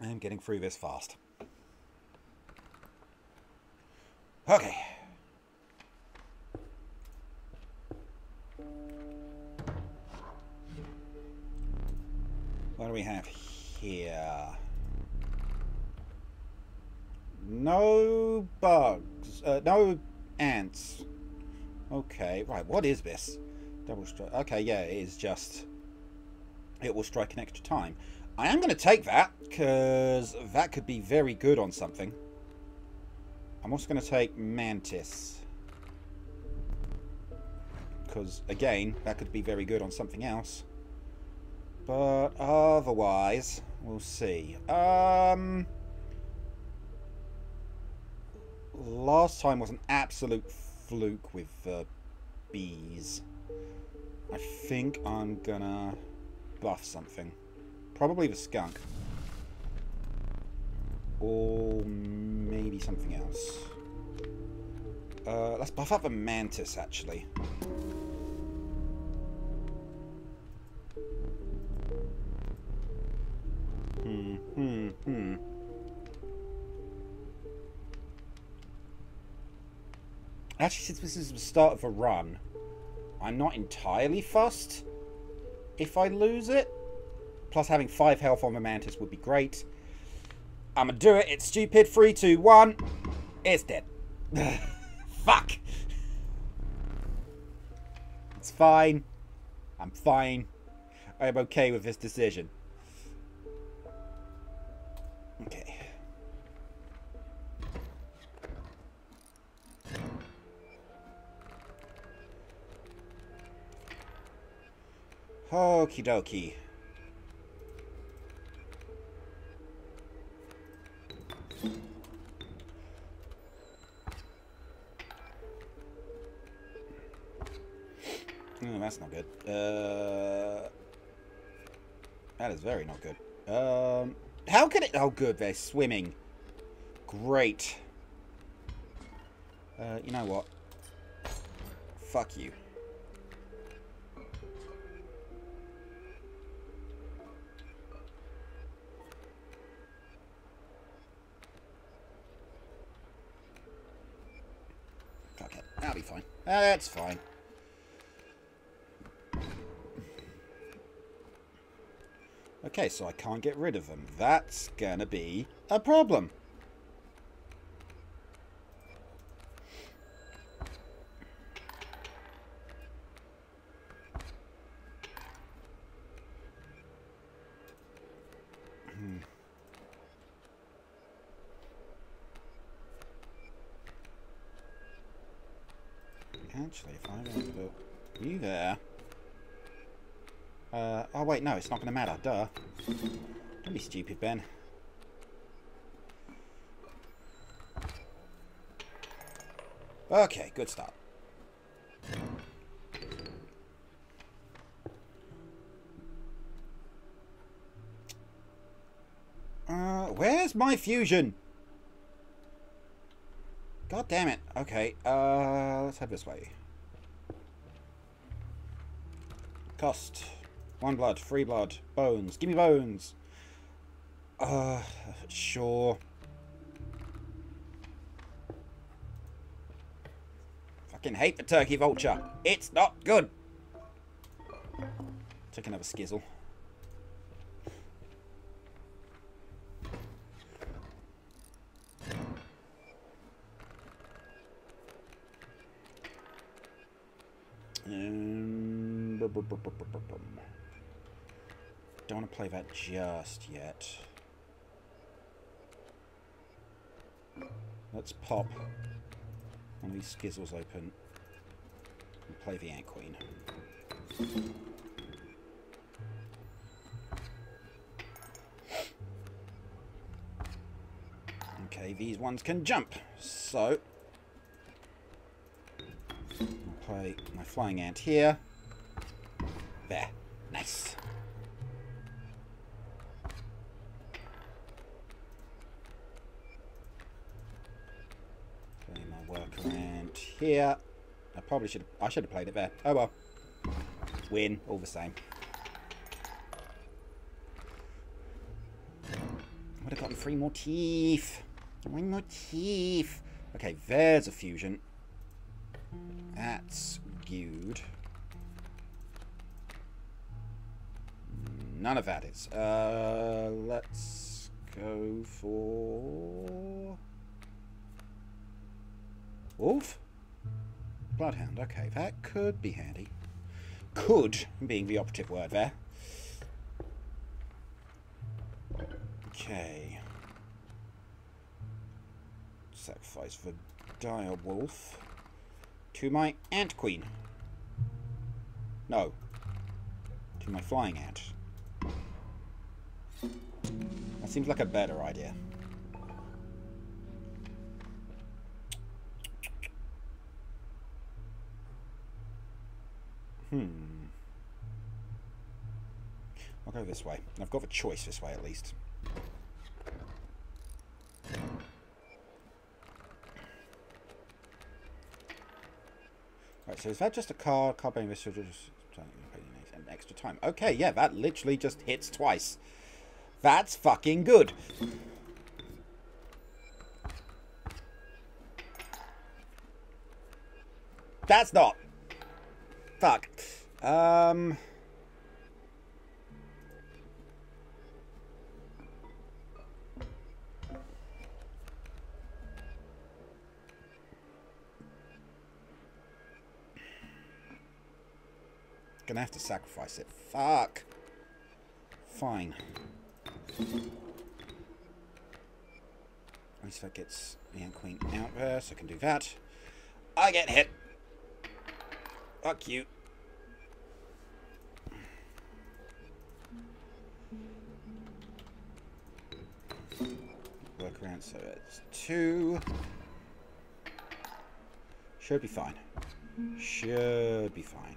I'm getting through this fast. Okay. What do we have here? No bugs. No ants. Okay. Right. What is this? Double strike. Okay. Yeah. It is just... It will strike an extra time. I am going to take that, because that could be very good on something. I'm also going to take Mantis. Because, again, that could be very good on something else. But otherwise, we'll see. last time was an absolute fluke with the bees. I think I'm gonna buff something. Probably the skunk. Or maybe something else. Let's buff up the mantis, actually. Actually, since this is the start of a run, I'm not entirely fussed if I lose it. Plus, having 5 health on the mantis would be great. I'm gonna do it. It's stupid. 3, 2, 1. It's dead. Fuck. It's fine. I'm fine. I'm okay with this decision. Okay. Okie dokie. Oh, that's not good. That is very not good. How could it? Oh, good. They're swimming. Great. You know what? Fuck you. That's fine. Okay, so I can't get rid of them. That's gonna be a problem. Oh wait, no, it's not gonna matter, duh. Don't be stupid, Ben. Okay, good start. Where's my fusion? God damn it. Okay, let's head this way. Cost. 1 blood, 3 blood, bones. Gimme bones! Sure. Fucking hate the turkey vulture. It's not good! Took another skizzle. Don't want to play that just yet. Let's pop one of these skizzles open and play the Ant Queen. Okay, these ones can jump, so I'll play my flying ant here. There. Nice. Play my work around here. I should have played it there. Oh well. Win, all the same. I would have gotten 3 more teeth. 1 more teeth. Okay, there's a fusion. That's good. None of that is. Let's go for... Wolf? Bloodhound. Okay, that could be handy. Could, being the operative word there. Okay. Sacrifice the dire wolf to my Ant Queen. No. To my flying ant. That seems like a better idea. I'll go this way. I've got a choice this way, at least. Right, so is that just a card being this an extra time? Okay, yeah, that literally just hits twice. That's fucking good. That's not. Fuck. Gonna have to sacrifice it. Fuck. Fine. At least that gets the Ant Queen out there, so I can do that. I get hit. Fuck you. Work around, so it's 2. Should be fine. Should be fine.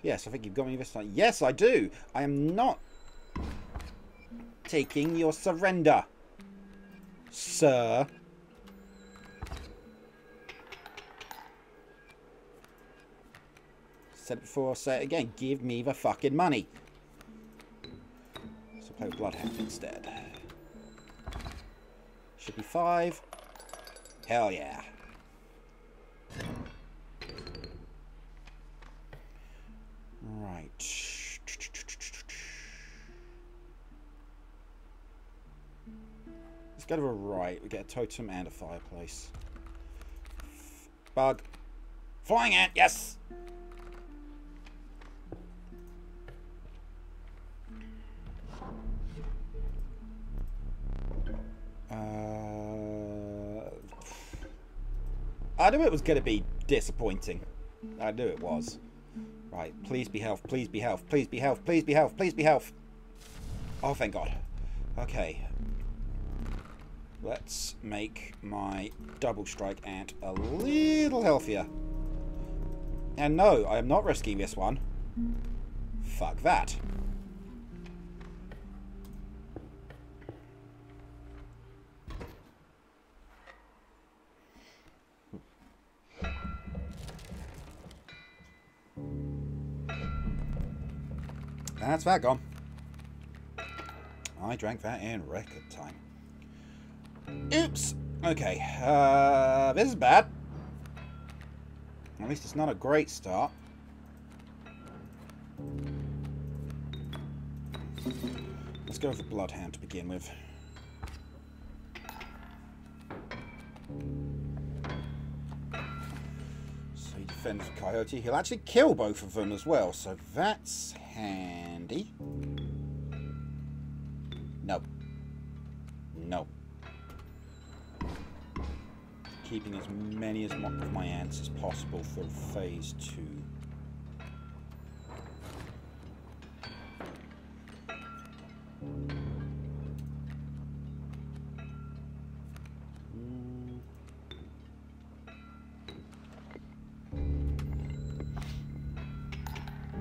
Yes, I think you've got me this time. Yes, I do! I am not taking your surrender, sir. Said it before, I'll say it again. Give me the fucking money. So play with Bloodhound instead. Should be 5. Hell yeah. Right. Let's go to the right. We get a totem and a fireplace. Bug. Flying ant, yes! I knew it was going to be disappointing. I knew it was. Right, please be health, please be health, please be health, please be health, please be health. Oh, thank God. Okay. Let's make my double strike ant a little healthier. And no, I am not risking this one. Fuck that. That's that gone. I drank that in record time. Oops. Okay. This is bad. At least it's not a great start. Let's go for Bloodhound to begin with. So he defends the Coyote. He'll actually kill both of them as well. So that's handy. No. No. Keeping as many as of my ants as possible for phase 2.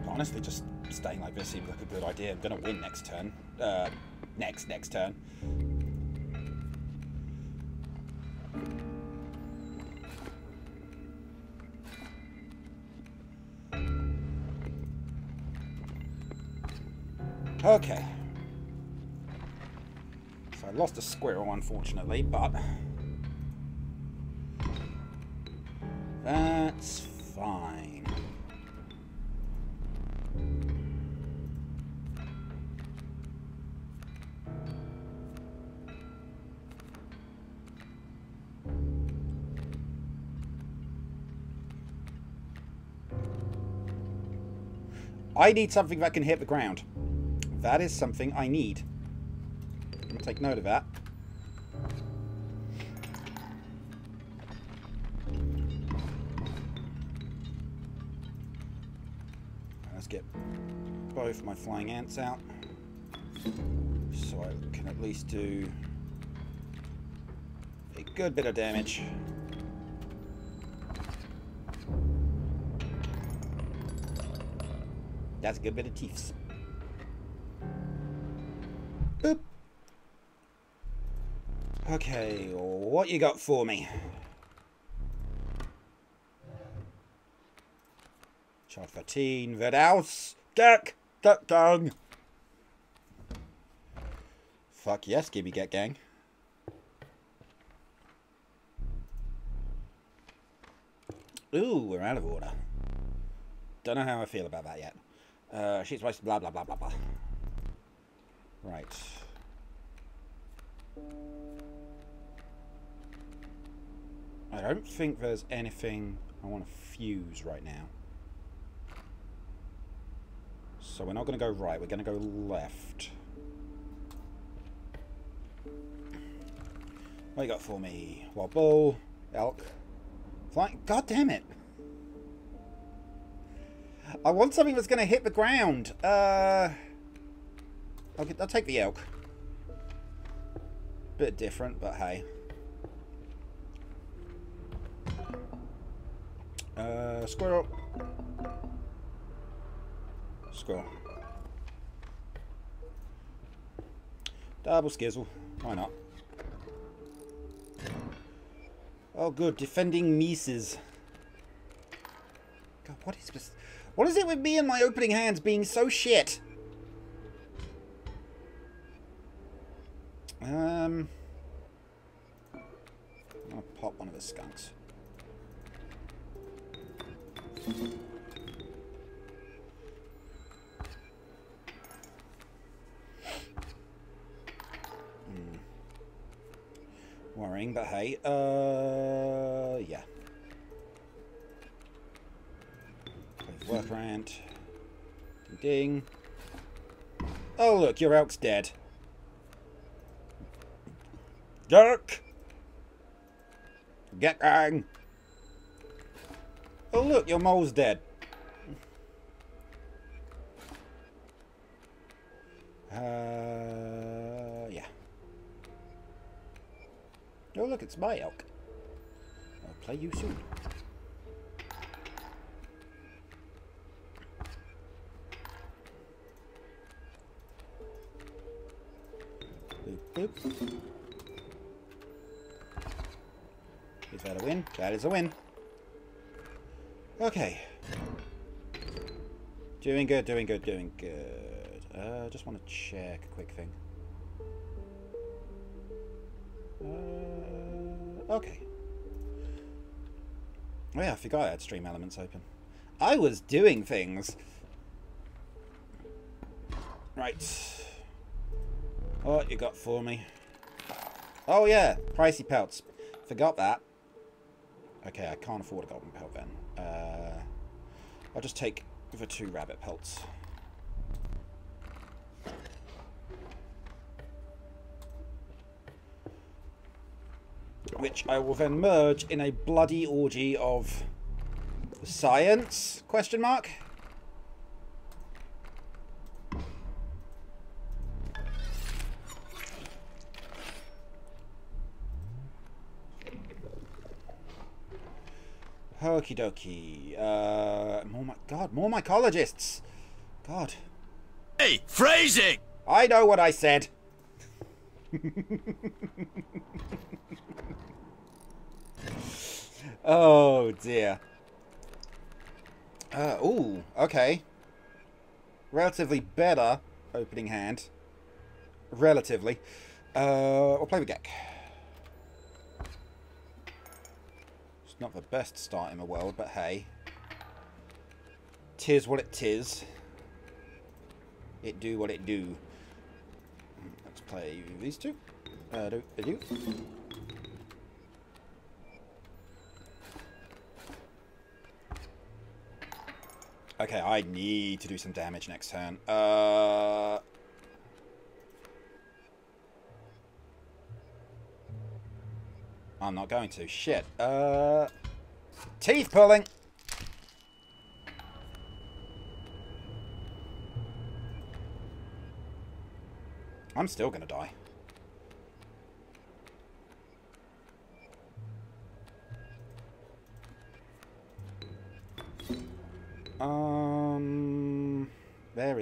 Honestly, just staying like this seems like a good idea. I'm gonna win next turn. Next turn. Okay. So I lost a squirrel, unfortunately, but that's fine. I need something that can hit the ground. That is something I need. I'll take note of that. Let's get both my flying ants out. So I can at least do a good bit of damage. That's a good bit of teeths. Boop. Okay, what you got for me? Chart 13, Verdaus, Geck, Geck Gang. Fuck yes, give me Geck Gang. Ooh, we're out of order. Don't know how I feel about that yet. She's supposed to blah blah blah blah blah. Right. I don't think there's anything I want to fuse right now. So we're not going to go right, we're going to go left. What you got for me? Wild bull, elk, flying. God damn it! I want something that's going to hit the ground. Okay, I'll take the elk. Bit different, but hey. Squirrel. Squirrel. Double skizzle. Why not? Oh, good. Defending Mises. God, what is this? What is it with me and my opening hands being so shit? I'm gonna pop one of the skunks. Worrying, but hey, yeah. Work rant. Ding. Oh look, your elk's dead. Dirk! Geck Gang! Oh look, your mole's dead. Yeah. Oh look, it's my elk. I'll play you soon. Boop, boop. Is that a win? That is a win. Okay. Doing good, doing good, doing good. Just want to check a quick thing. Okay. Oh yeah, I forgot I had Stream Elements open. I was doing things. Right. What you got for me? Oh yeah, pricey pelts. Forgot that. Okay, I can't afford a golden pelt then. I'll just take the 2 rabbit pelts. Which I will then merge in a bloody orgy of science? Question mark? Okie dokie. More mycologists. God. Hey, phrasing! I know what I said. Oh dear. Ooh, okay. Relatively better opening hand. Relatively. We'll play with Geck. Not the best start in the world, but hey. Tis what it tis. It do what it do. Let's play these two. Do. Okay, I need to do some damage next turn. I'm not going to. Shit. Teeth pulling! I'm still gonna die.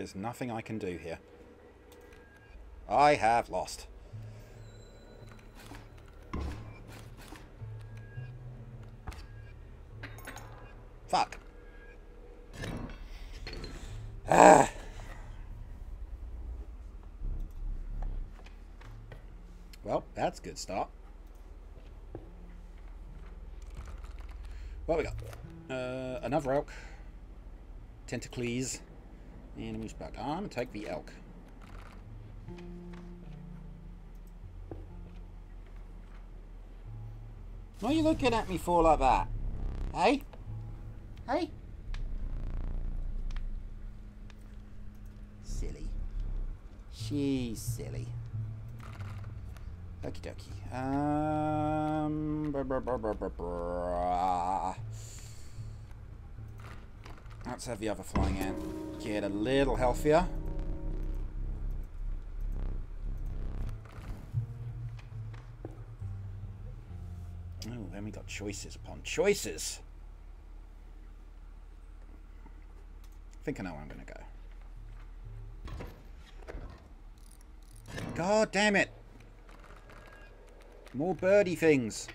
is nothing I can do here. I have lost. Fuck. Ah. Well, that's a good start. What have we got? Another elk. Tentacles. And a moose buck. I'm going to take the elk. What are you looking at me for like that? Hey? Hey? Silly. She's silly. Okie dokie. Let's have the other flying ant. Get a little healthier. Oh, then we got choices upon choices. I think I know where I'm going to go. God damn it! More birdie things.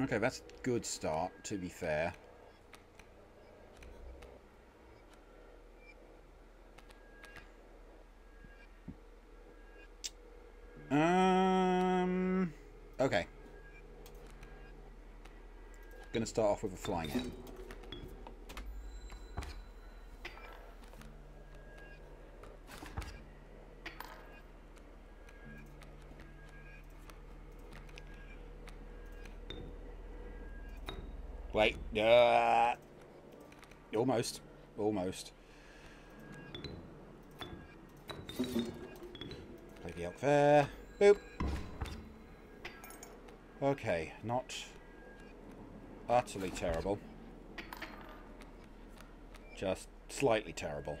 Okay, that's a good start, to be fair. Okay. Gonna start off with a flying ant. Wait, almost. Play the elk there. Boop. Okay, not utterly terrible. Just slightly terrible.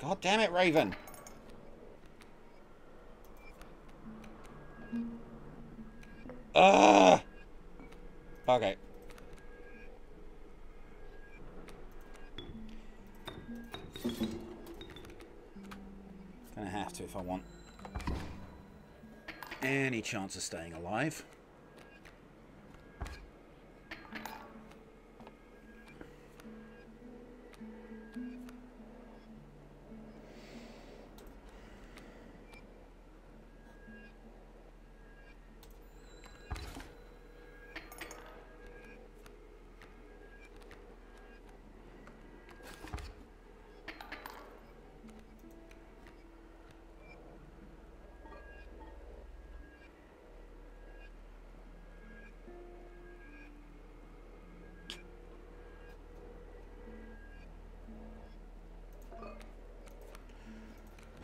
God damn it, Raven! Ugh! Okay. Gonna have to if I want any chance of staying alive.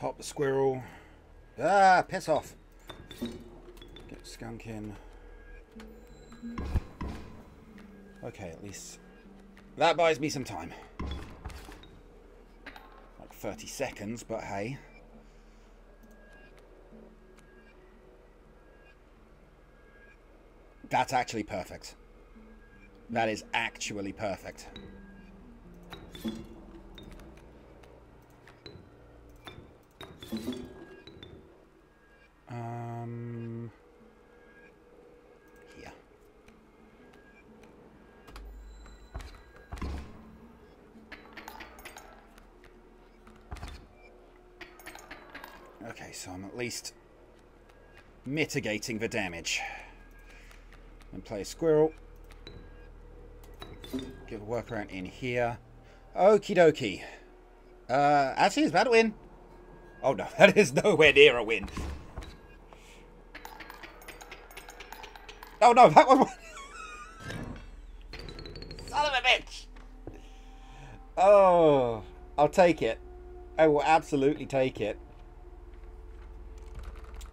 Pop the squirrel. Ah, piss off. Get skunk in. Okay, at least that buys me some time. Like 30 seconds, but hey. That's actually perfect. That is actually perfect. Here. Okay, so I'm at least mitigating the damage. And play a squirrel. Give a workaround in here. Okie dokie. Actually, is that a win? Oh no, that is nowhere near a win. Oh no, that one won. Son of a bitch! Oh, I'll take it. I will absolutely take it.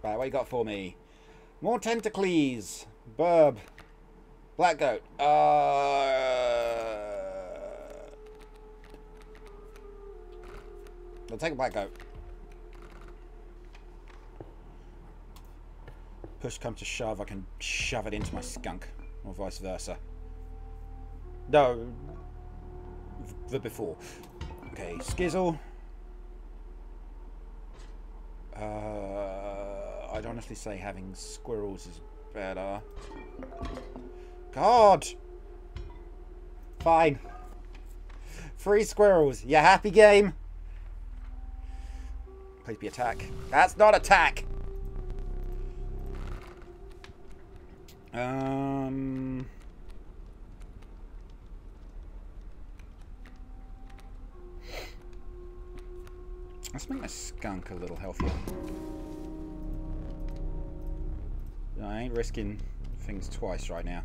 Right, what you got for me? More tentacles. Burb. Black goat. I'll take a black goat. push come to shove, I can shove it into my skunk, or vice versa. No, the before. Okay, Skizzle. I'd honestly say having squirrels is better. God! Fine. 3 squirrels. You happy, game? Please be attack. That's not attack! Let's make my skunk a little healthier. I ain't risking things twice right now.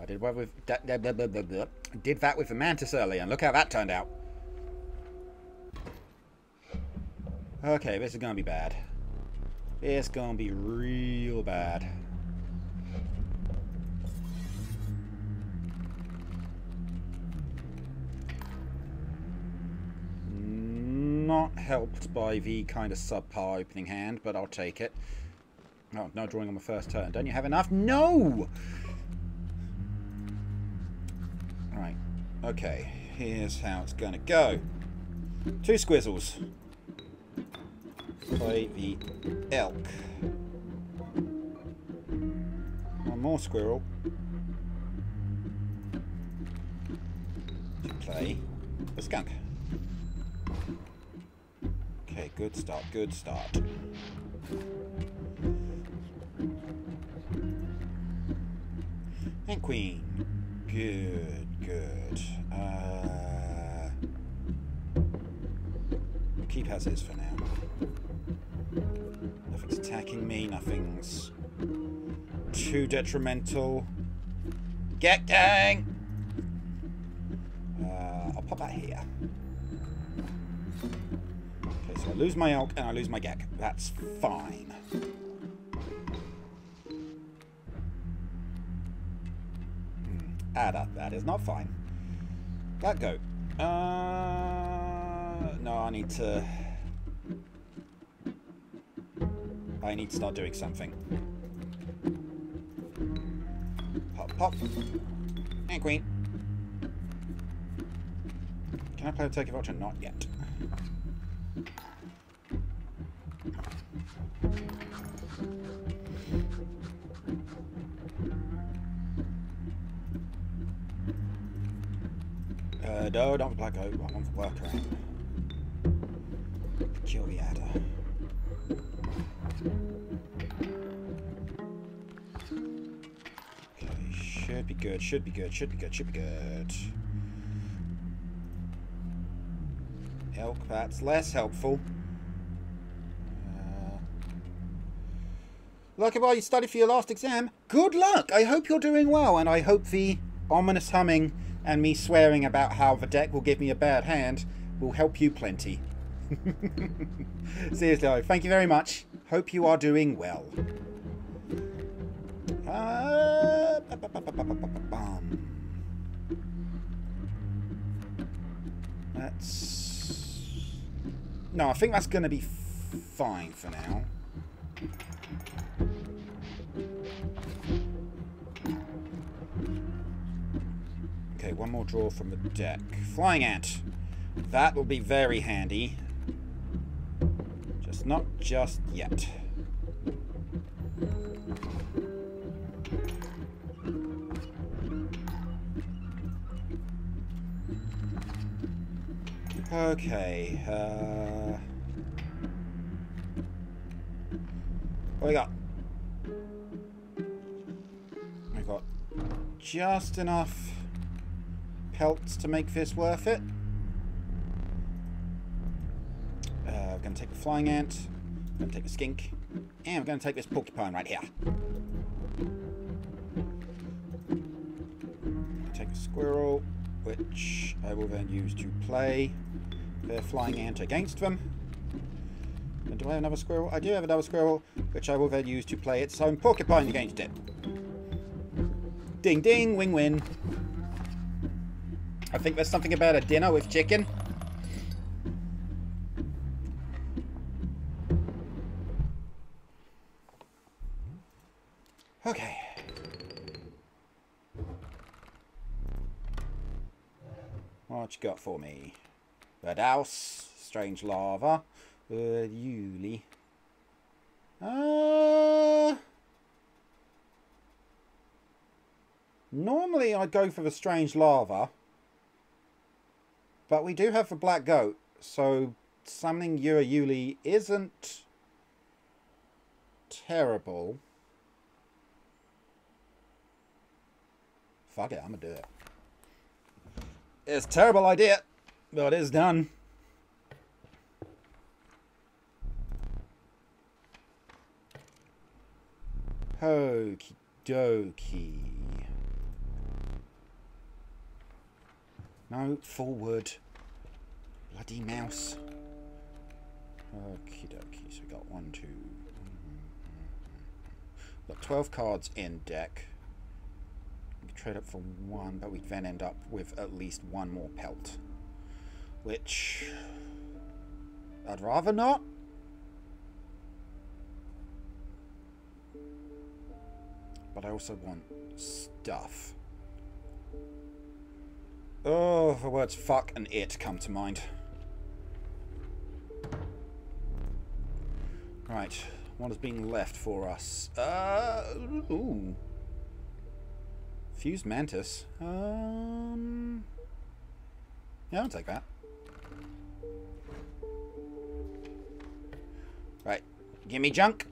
I did well with did that with the mantis earlier, and look how that turned out. Okay, this is gonna be bad. It's gonna be real bad. Not helped by the kind of subpar opening hand, but I'll take it. Oh, no drawing on my first turn. Don't you have enough? No! Right. Okay. Here's how it's gonna go. 2 squizzles. Play the elk. 1 more squirrel. Play the skunk. Okay, good start, good start. And queen. Good, good. We'll keep as is for now. Nothing's attacking me, nothing's too detrimental. Geck Gang! I'll pop that here. Okay, so I lose my elk and I lose my geck. That's fine. That is not fine. That go. No, I need to start doing something. Pop, pop. And queen. Can I play a turkey vulture? Not yet. No, not the black oak, I want the worker. Kill the adder. Okay, should be good, should be good, should be good, should be good. Elk, that's less helpful. Lucky boy, you studied for your last exam. Good luck! I hope you're doing well, and I hope the ominous humming and me swearing about how the deck will give me a bad hand will help you plenty. Seriously, though, thank you very much. Hope you are doing well. That's... No, I think that's going to be fine for now. Okay, 1 more draw from the deck. Flying ant. That will be very handy. Just not just yet. Okay. What do we got? We've got just enough pelts to make this worth it. We're going to take the flying ant, we're going to take the skink, and we're going to take this porcupine right here. Take the squirrel, which I will then use to play their flying ant against them. And do I have another squirrel? I do have another squirrel, which I will then use to play its own porcupine against it. Ding ding, win-win. I think there's something about a dinner with chicken. Okay. What you got for me? Birdhouse, strange lava, Yuli. Normally I go for the strange lava, but we do have the black goat, so summoning Yura Yuli isn't terrible. Fuck it, I'm gonna do it. It's a terrible idea, but it is done. Okie dokie. No, forward. Bloody mouse. Okie dokie. So we got 1, 2. We've got 12 cards in deck. We could trade up for one, but we'd then end up with at least one more pelt. Which I'd rather not. But I also want stuff. Oh, the words fuck and it come to mind. Right, what is being left for us? Ooh. Fused Mantis. Yeah, I'll take that. Right, gimme junk.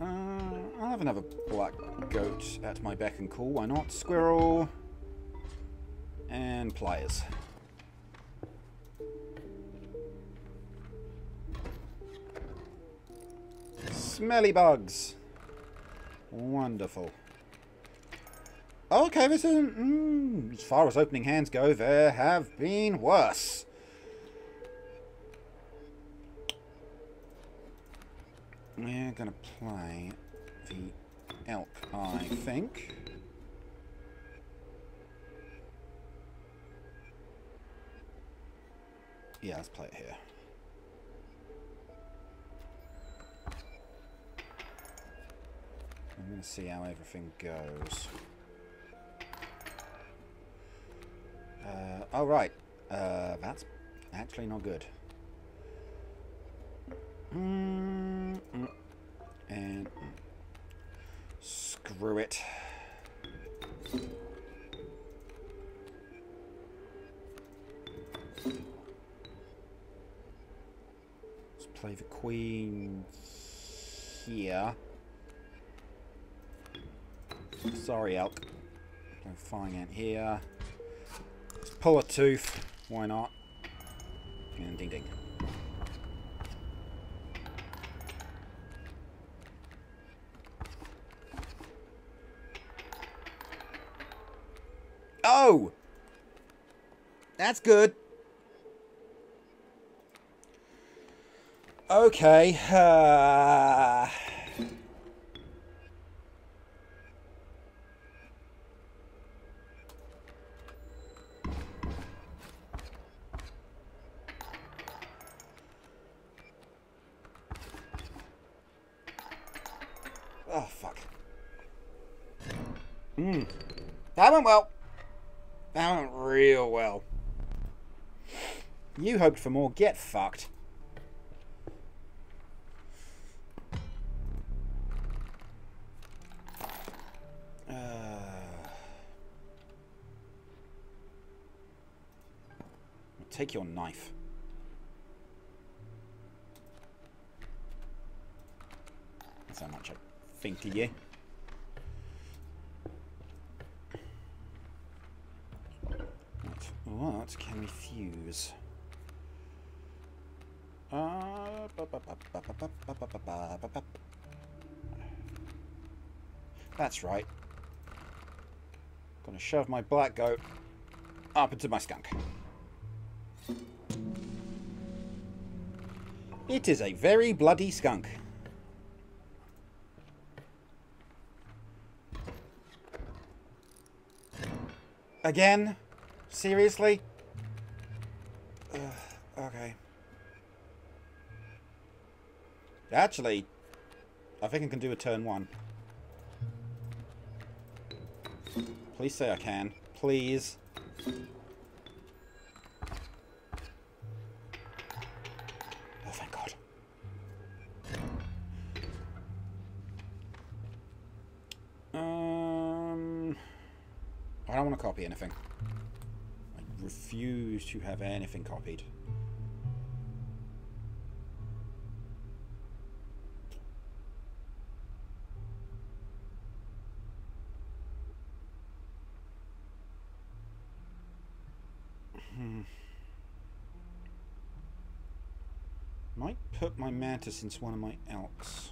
I'll have another black goat at my beck and call. Why not? Squirrel and pliers. Smelly bugs. Wonderful. Okay, this isn't. As far as opening hands go, there have been worse. We're going to play the elk, I think. Yeah, let's play it here. I'm going to see how everything goes. Oh, right. That's actually not good. And screw it. Let's play the queen here. Sorry, elk. I'm flying out here. Let's pull a tooth. Why not? And ding ding. Oh! That's good. Okay. Oh, fuck. That went well. That went real well. You hoped for more. Get fucked. Take your knife. That's how much I think of you. What can we fuse? That's right. Gonna shove my black goat up into my skunk. It is a very bloody skunk. Again? Seriously? Okay. Actually, I think I can do a turn one. Please say I can. Please. Oh, thank God. I don't want to copy anything. I refuse to have anything copied. Might put my mantis into one of my elks.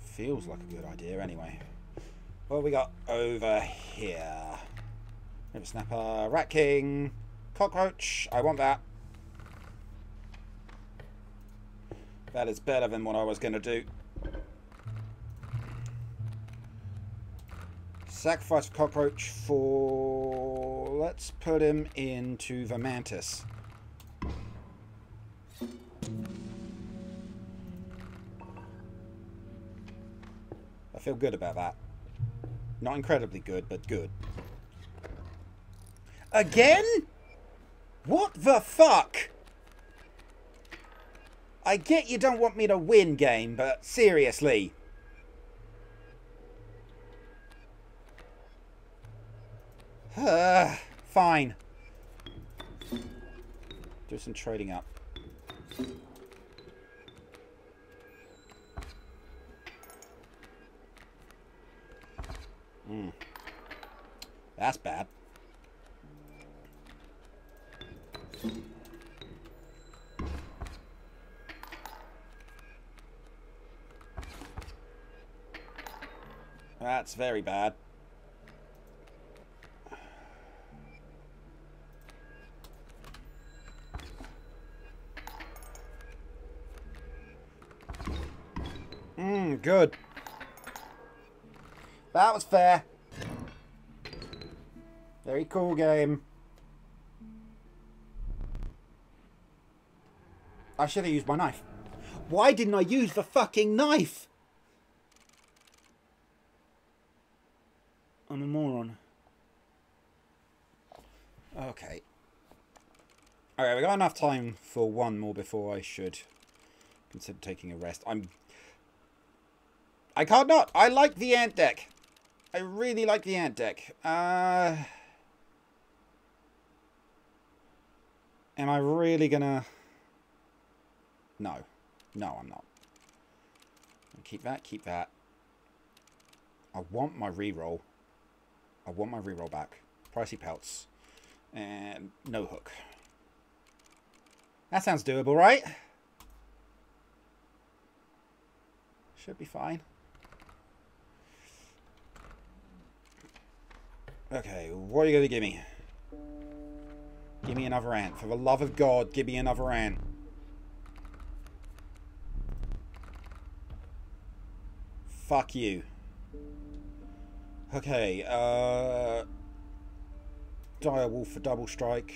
Feels like a good idea anyway. What have we got over here? River snapper, rat king, cockroach. I want that. That is better than what I was going to do. Sacrifice cockroach for... let's put him into the mantis. I feel good about that. Not incredibly good, but good. Again? What the fuck? I get you don't want me to win game, but seriously... fine. Do some trading up. That's bad. That's very bad. Good. That was fair. Very cool game. I should have used my knife. Why didn't I use the fucking knife? I'm a moron. Okay. Alright, we got enough time for one more before I should consider taking a rest. I can't not. I like the ant deck. I really like the ant deck. Am I really gonna... No. No, I'm not. Keep that, keep that. I want my reroll. I want my reroll back. Pricey pelts. And no hook. That sounds doable, right? Should be fine. Okay, what are you going to give me? Give me another ant. For the love of God, give me another ant. Fuck you. Okay, dire wolf for double strike.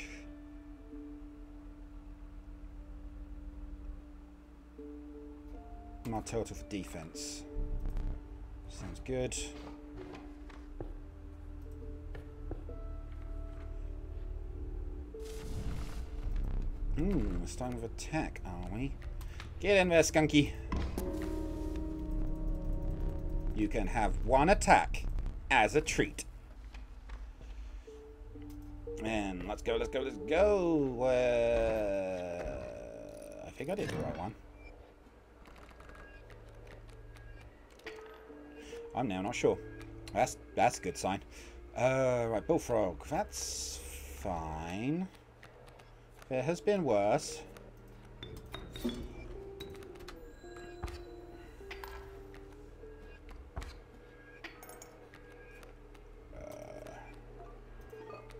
My turtle for defense. Sounds good. Ooh, it's time of attack, are we? Get in there, skunky. You can have one attack as a treat. And let's go, let's go, let's go. I think I did the right one. I'm now not sure. That's a good sign. Right, bullfrog. That's fine. There has been worse.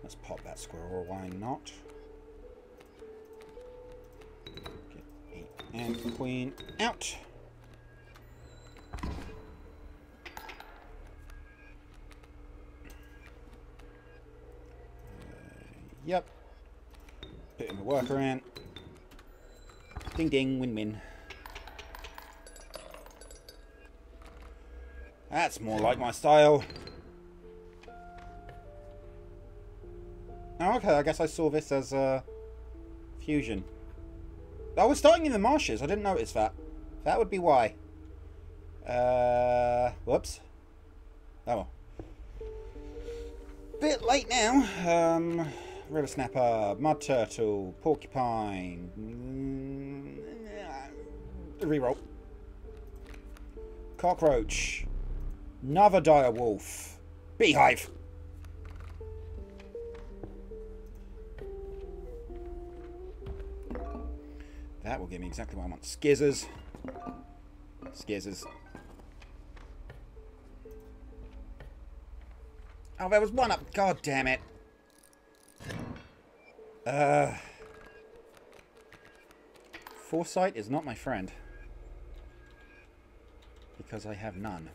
Let's pop that squirrel. Why not? Get the ant queen out. Yep. Putting the worker in. Ding ding, win win. That's more like my style. Oh, okay, I guess I saw this as fusion. I was starting in the marshes, I didn't notice that. That would be why. Whoops. Oh well. Bit late now. River snapper, mud turtle, porcupine. Reroll. Cockroach. Another dire wolf. Beehive. That will give me exactly what I want. Skizzers. Skizzers. Oh, there was one up. God damn it. Foresight is not my friend. Because I have none.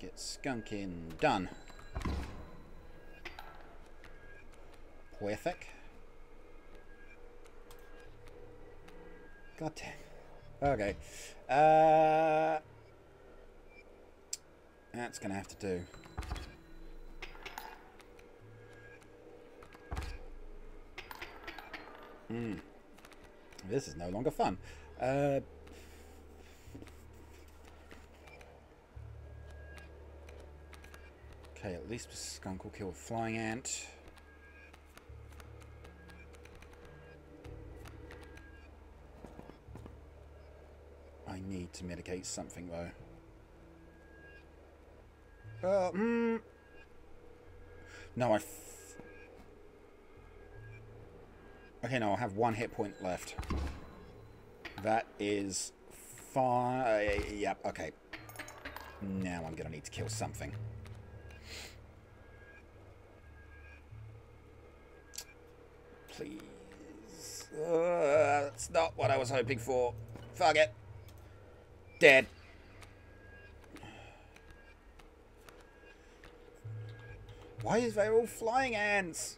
Get skunking done. Perfect. God damn. Okay. That's gonna have to do. Mm. This is no longer fun. Okay, at least skunk will kill a flying ant. I need to mitigate something though. No, okay, no, I'll have one hit point left. That is fine. Yep, okay. Now I'm going to need to kill something. Please. That's not what I was hoping for. Fuck it. Dead. Why is they all flying ants?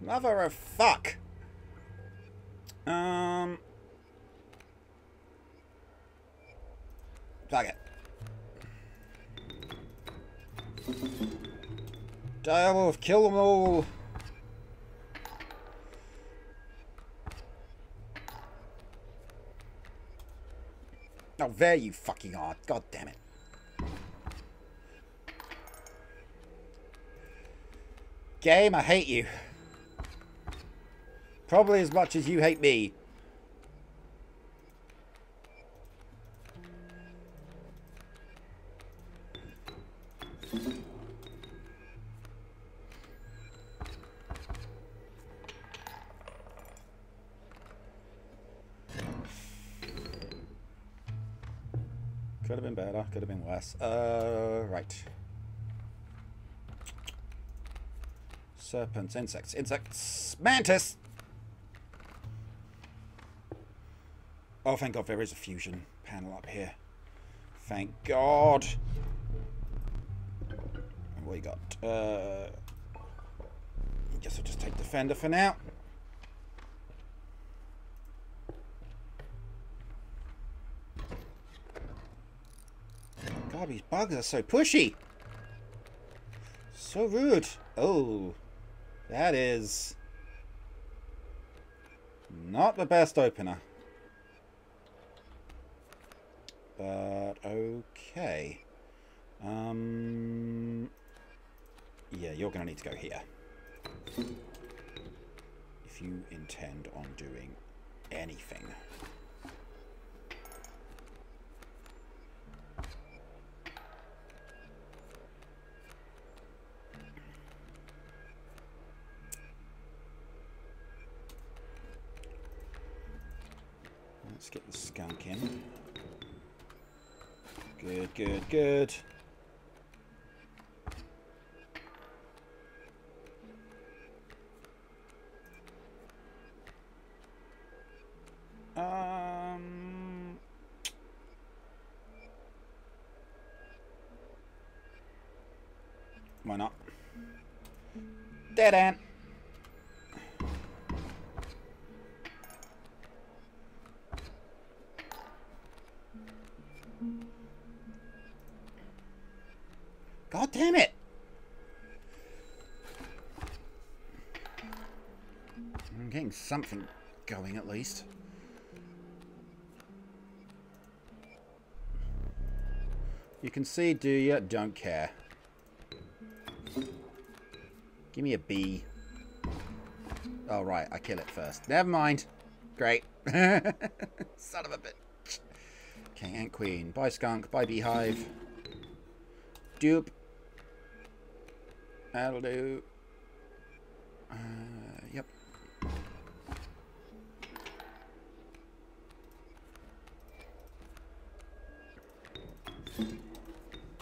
Mother of fuck. Plug it. Direwolf, kill them all. Oh, there you fucking are. God damn it. Game, I hate you. Probably as much as you hate me. Could have been better, could have been worse. Right. Serpents, insects, insects, mantis! Oh, thank God there is a fusion panel up here. Thank God. What we got? I guess I'll just take Defender for now. God, these bugs are so pushy. So rude. Oh, that is not the best opener. But okay. Yeah, you're going to need to go here. If you intend on doing anything. Let's get the skunk in. Good, good, good. Dead end. God damn it. I'm getting something going at least. You can see, do you? Don't care. Give me a B. Oh, right. I kill it first. Never mind. Great. Son of a bitch. Okay, Ant Queen. Bye, Skunk. Bye, Beehive. Dupe. That'll do. Yep.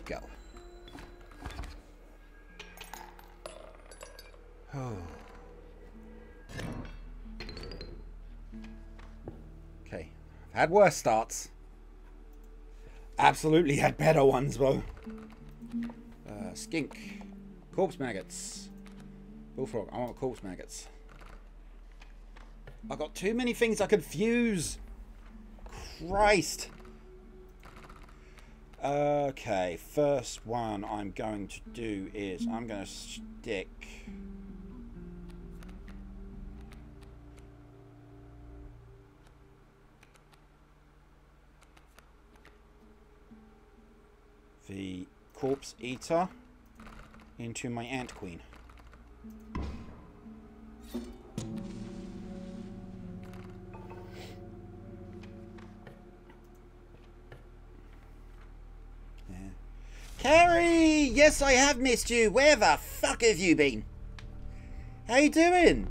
Go. Oh. Okay. I've had worse starts. Absolutely had better ones, bro. Skink. Corpse maggots. Bullfrog. I want corpse maggots. I've got too many things I could fuse. Christ. Okay, first one I'm going to do is I'm going to stick the corpse eater into my Ant Queen. Harry! Yes, I have missed you. Where the fuck have you been? How you doing?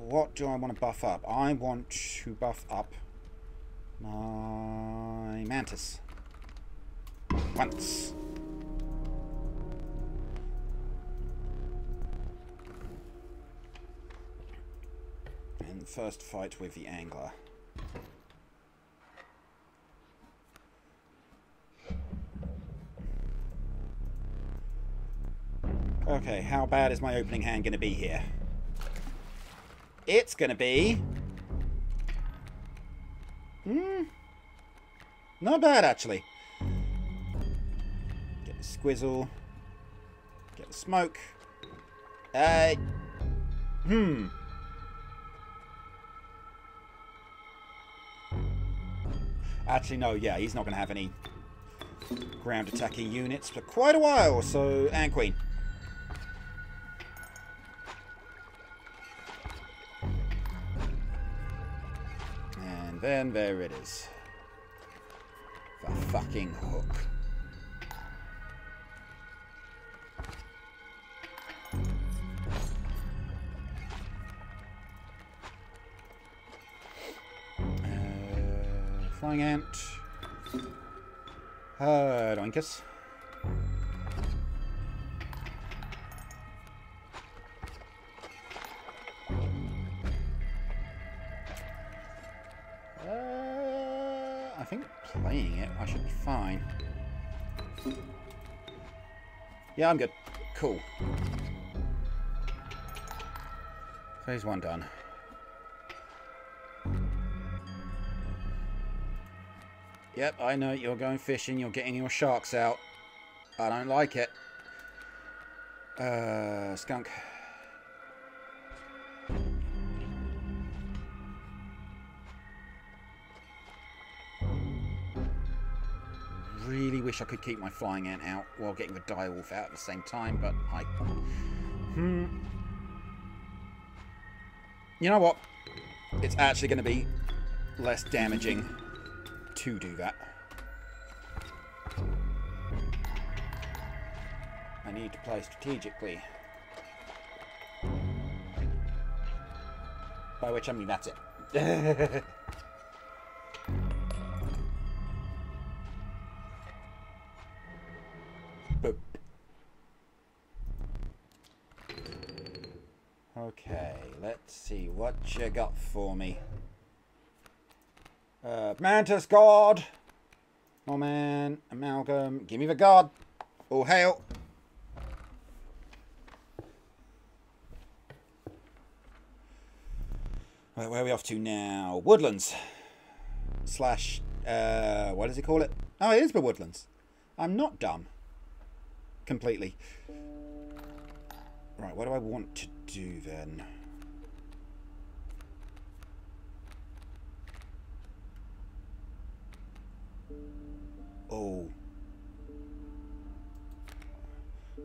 What do I want to buff up? I want to buff up my mantis. Once. And the first fight with the angler. Okay, how bad is my opening hand going to be here? It's going to be... Not bad, actually. Get the squizzle. Get the smoke. Actually, no, yeah, he's not going to have any ground attacking units for quite a while, so... Ant Queen. Then there it is. The fucking hook. Flying ant. Doinkus. I think playing it, I should be fine. Yeah, I'm good. Cool. Phase one done. Yep, I know you're going fishing, you're getting your sharks out. I don't like it. Skunk. Really wish I could keep my flying ant out while getting the direwolf out at the same time, but I... You know what? It's actually going to be less damaging to do that. I need to play strategically. By which I mean that's it. Okay, let's see what you got for me. Mantis God! My man, Amalgam, give me the guard. All hail. Right, where are we off to now? Woodlands. Slash, what does he call it? Oh, it is the Woodlands. I'm not dumb. Completely. Right, what do I want to do then? Oh.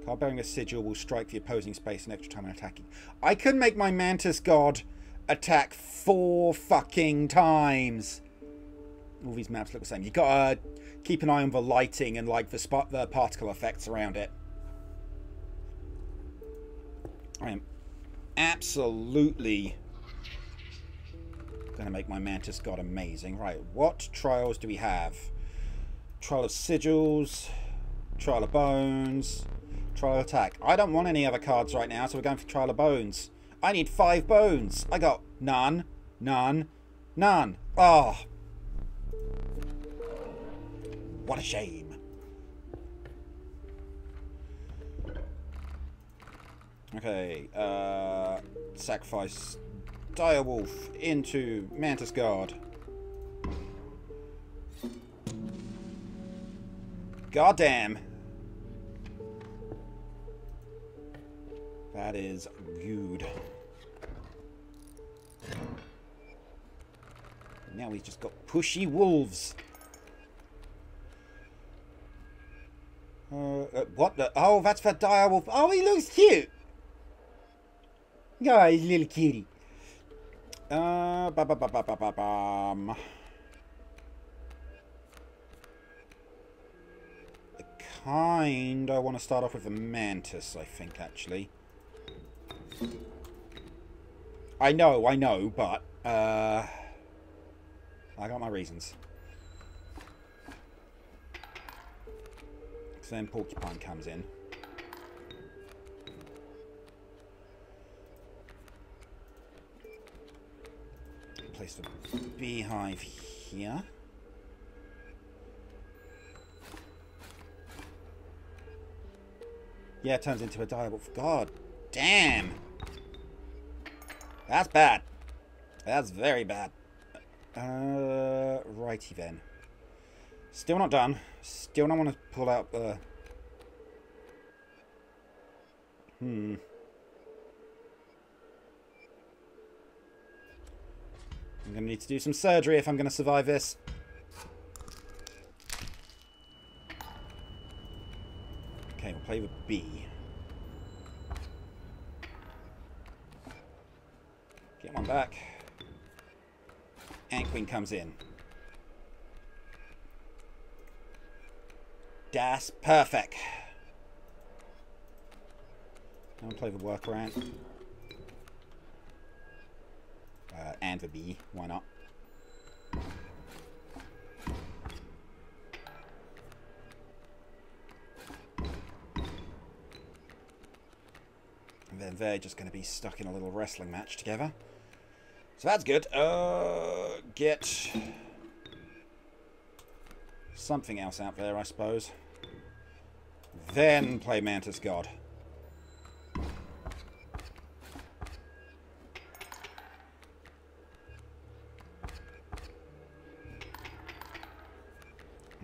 Card bearing a sigil will strike the opposing space an extra time when attacking. I could make my Mantis God attack 4 fucking times. All these maps look the same. You gotta keep an eye on the lighting and like the particle effects around it. I am absolutely gonna make my Mantis God amazing. Right, what trials do we have? Trial of Sigils, Trial of Bones, Trial of Attack. I don't want any other cards right now, so we're going for Trial of Bones. I need 5 bones. I got none, none, none. Oh, what a shame. Okay, sacrifice Direwolf into Mantis Guard. Goddamn. That is good. Now we've just got pushy wolves. What the? Oh, that's the direwolf. Oh, he looks cute. Oh, he's a little cutie. I want to start off with a mantis, I think, actually. I know, but I got my reasons. So then Porcupine comes in. Place the beehive here. Yeah, it turns into a direwolf. God damn! That's bad. That's very bad. Righty then. Still not done. Still don't want to pull out the... I'm going to need to do some surgery if I'm going to survive this. Okay, we'll play with B. Get one back. Ant Queen comes in. Das perfect. Now we'll play with Worker Ant. And the B, why not? Then they're just going to be stuck in a little wrestling match together. So that's good. Get something else out there, I suppose. Then play Mantis God.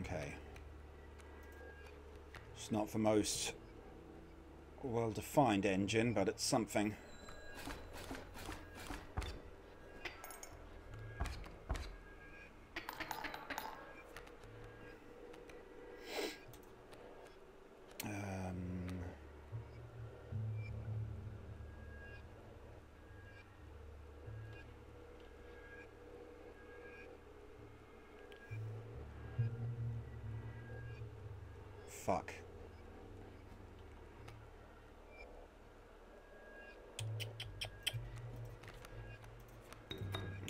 Okay. It's not the most... well-defined engine, but it's something. Fuck.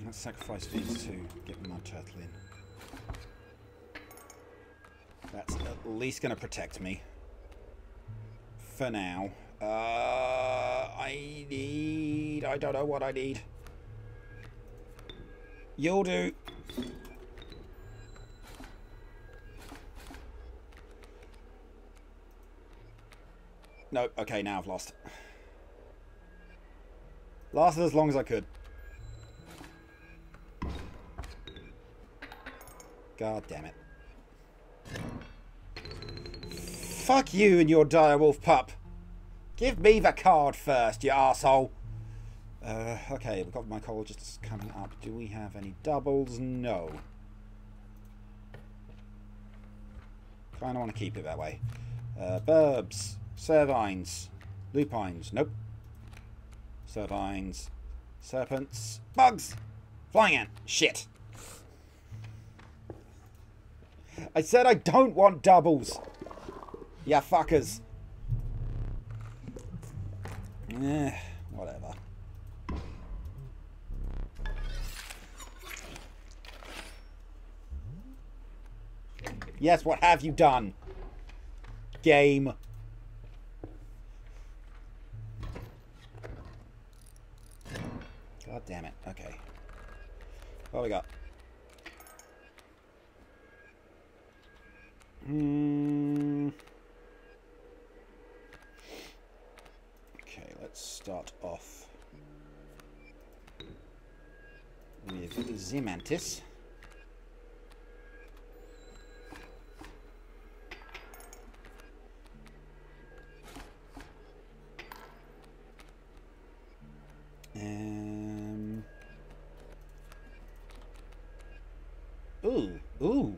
Let's sacrifice these two, get the Mud Turtle in. That's at least going to protect me. For now. I need... I don't know what I need. You'll do. No, okay, now I've lost. Lasted as long as I could. God damn it. Fuck you and your direwolf pup. Give me the card first, you arsehole. Okay, we've got mycologist coming up. Do we have any doubles? No. Kind of want to keep it that way. Burbs. Servines. Lupines. Nope. Servines. Serpents. Bugs! Flying ant. Shit. I said I don't want doubles. Yeah, fuckers. Whatever. Yes, what have you done? Game. God damn it. Okay. What have we got? Okay, let's start off with Zimantis. Ooh.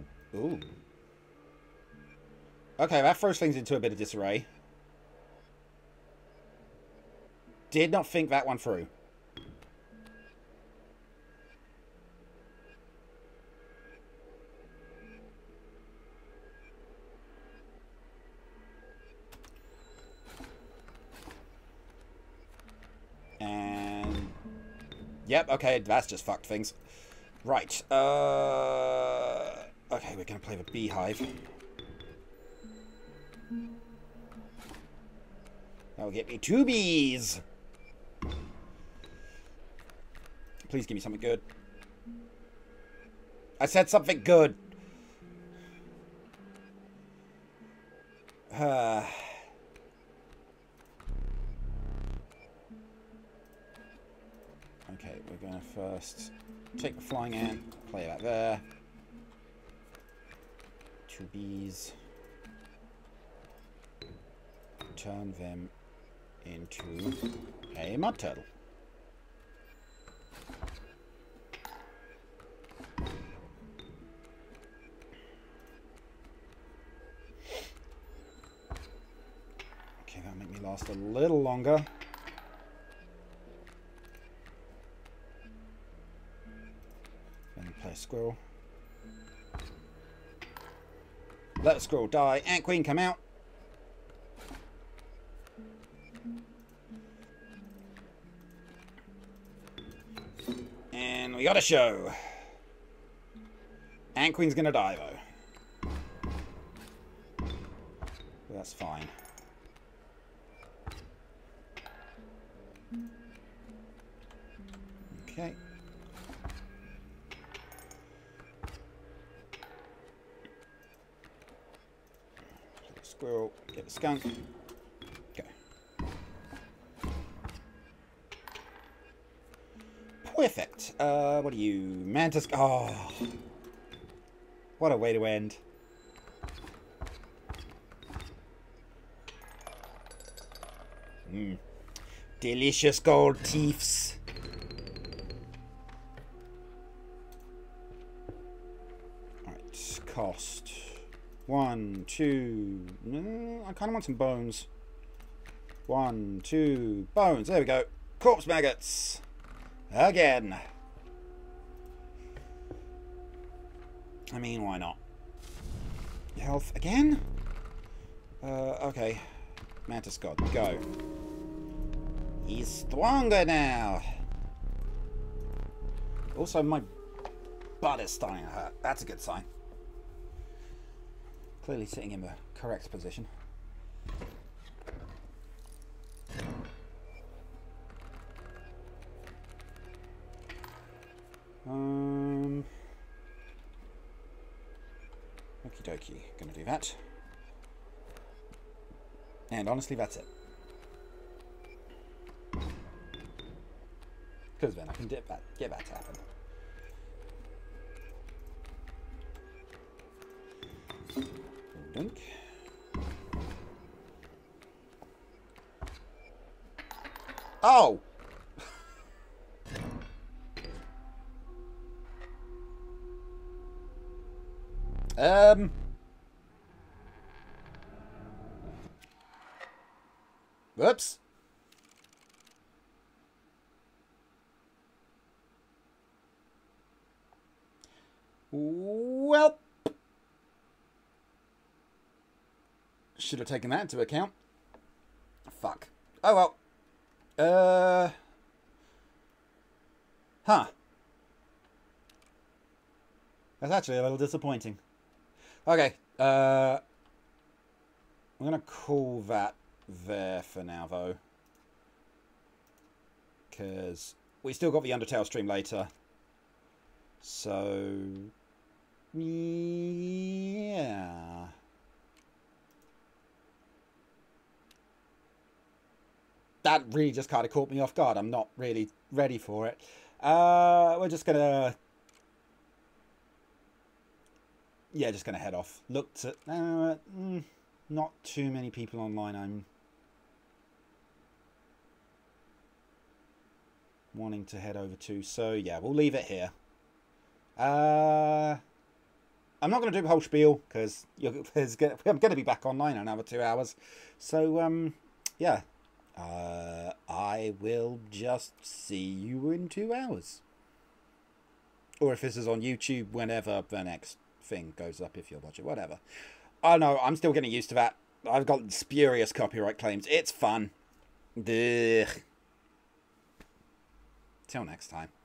Okay, that throws things into a bit of disarray. Did not think that one through. And... yep, okay, that's just fucked things. Right, okay, we're gonna play the beehive. That'll get me 2 bees! Please give me something good. I said something good! Okay, we're gonna first take the flying ant, play that there. 2 bees. Turn them into a mud turtle. Okay, that'll make me last a little longer. Then play a squirrel. Let the squirrel die. Ant Queen, come out. And we got a show. Ant Queen's gonna die though. Well, that's fine. Okay. Get the squirrel, get the skunk. Perfect. What are you? Mantis. Oh. What a way to end. Delicious gold teeths. Alright, cost. 1, 2. I kind of want some bones. 1, 2. Bones. There we go. Corpse maggots. Again. I mean, why not? Health again? Okay. Mantis God, go. He's stronger now. Also, my butt is starting to hurt. That's a good sign. Clearly sitting in the correct position. Okie dokie, gonna do that. And honestly, that's it. Because then I can get back to happen. Dunk. Oh! Whoops. Well, should have taken that into account. Fuck. Oh well. Huh. That's actually a little disappointing. Okay. I'm gonna call that there for now, though, because we still got the Undertale stream later. So yeah. That really just kind of caught me off guard. I'm not really ready for it. We're just gonna, yeah, just gonna head off. Looked at, not too many people online. I'm wanting to head over to. So yeah, we'll leave it here. I'm not going to do the whole spiel because I'm going to be back online in another 2 hours. So, yeah, I will just see you in 2 hours. Or if this is on YouTube, whenever the next thing goes up, if you'll watch it, whatever. I know, I'm still getting used to that. I've got spurious copyright claims. It's fun. Ugh. Till next time.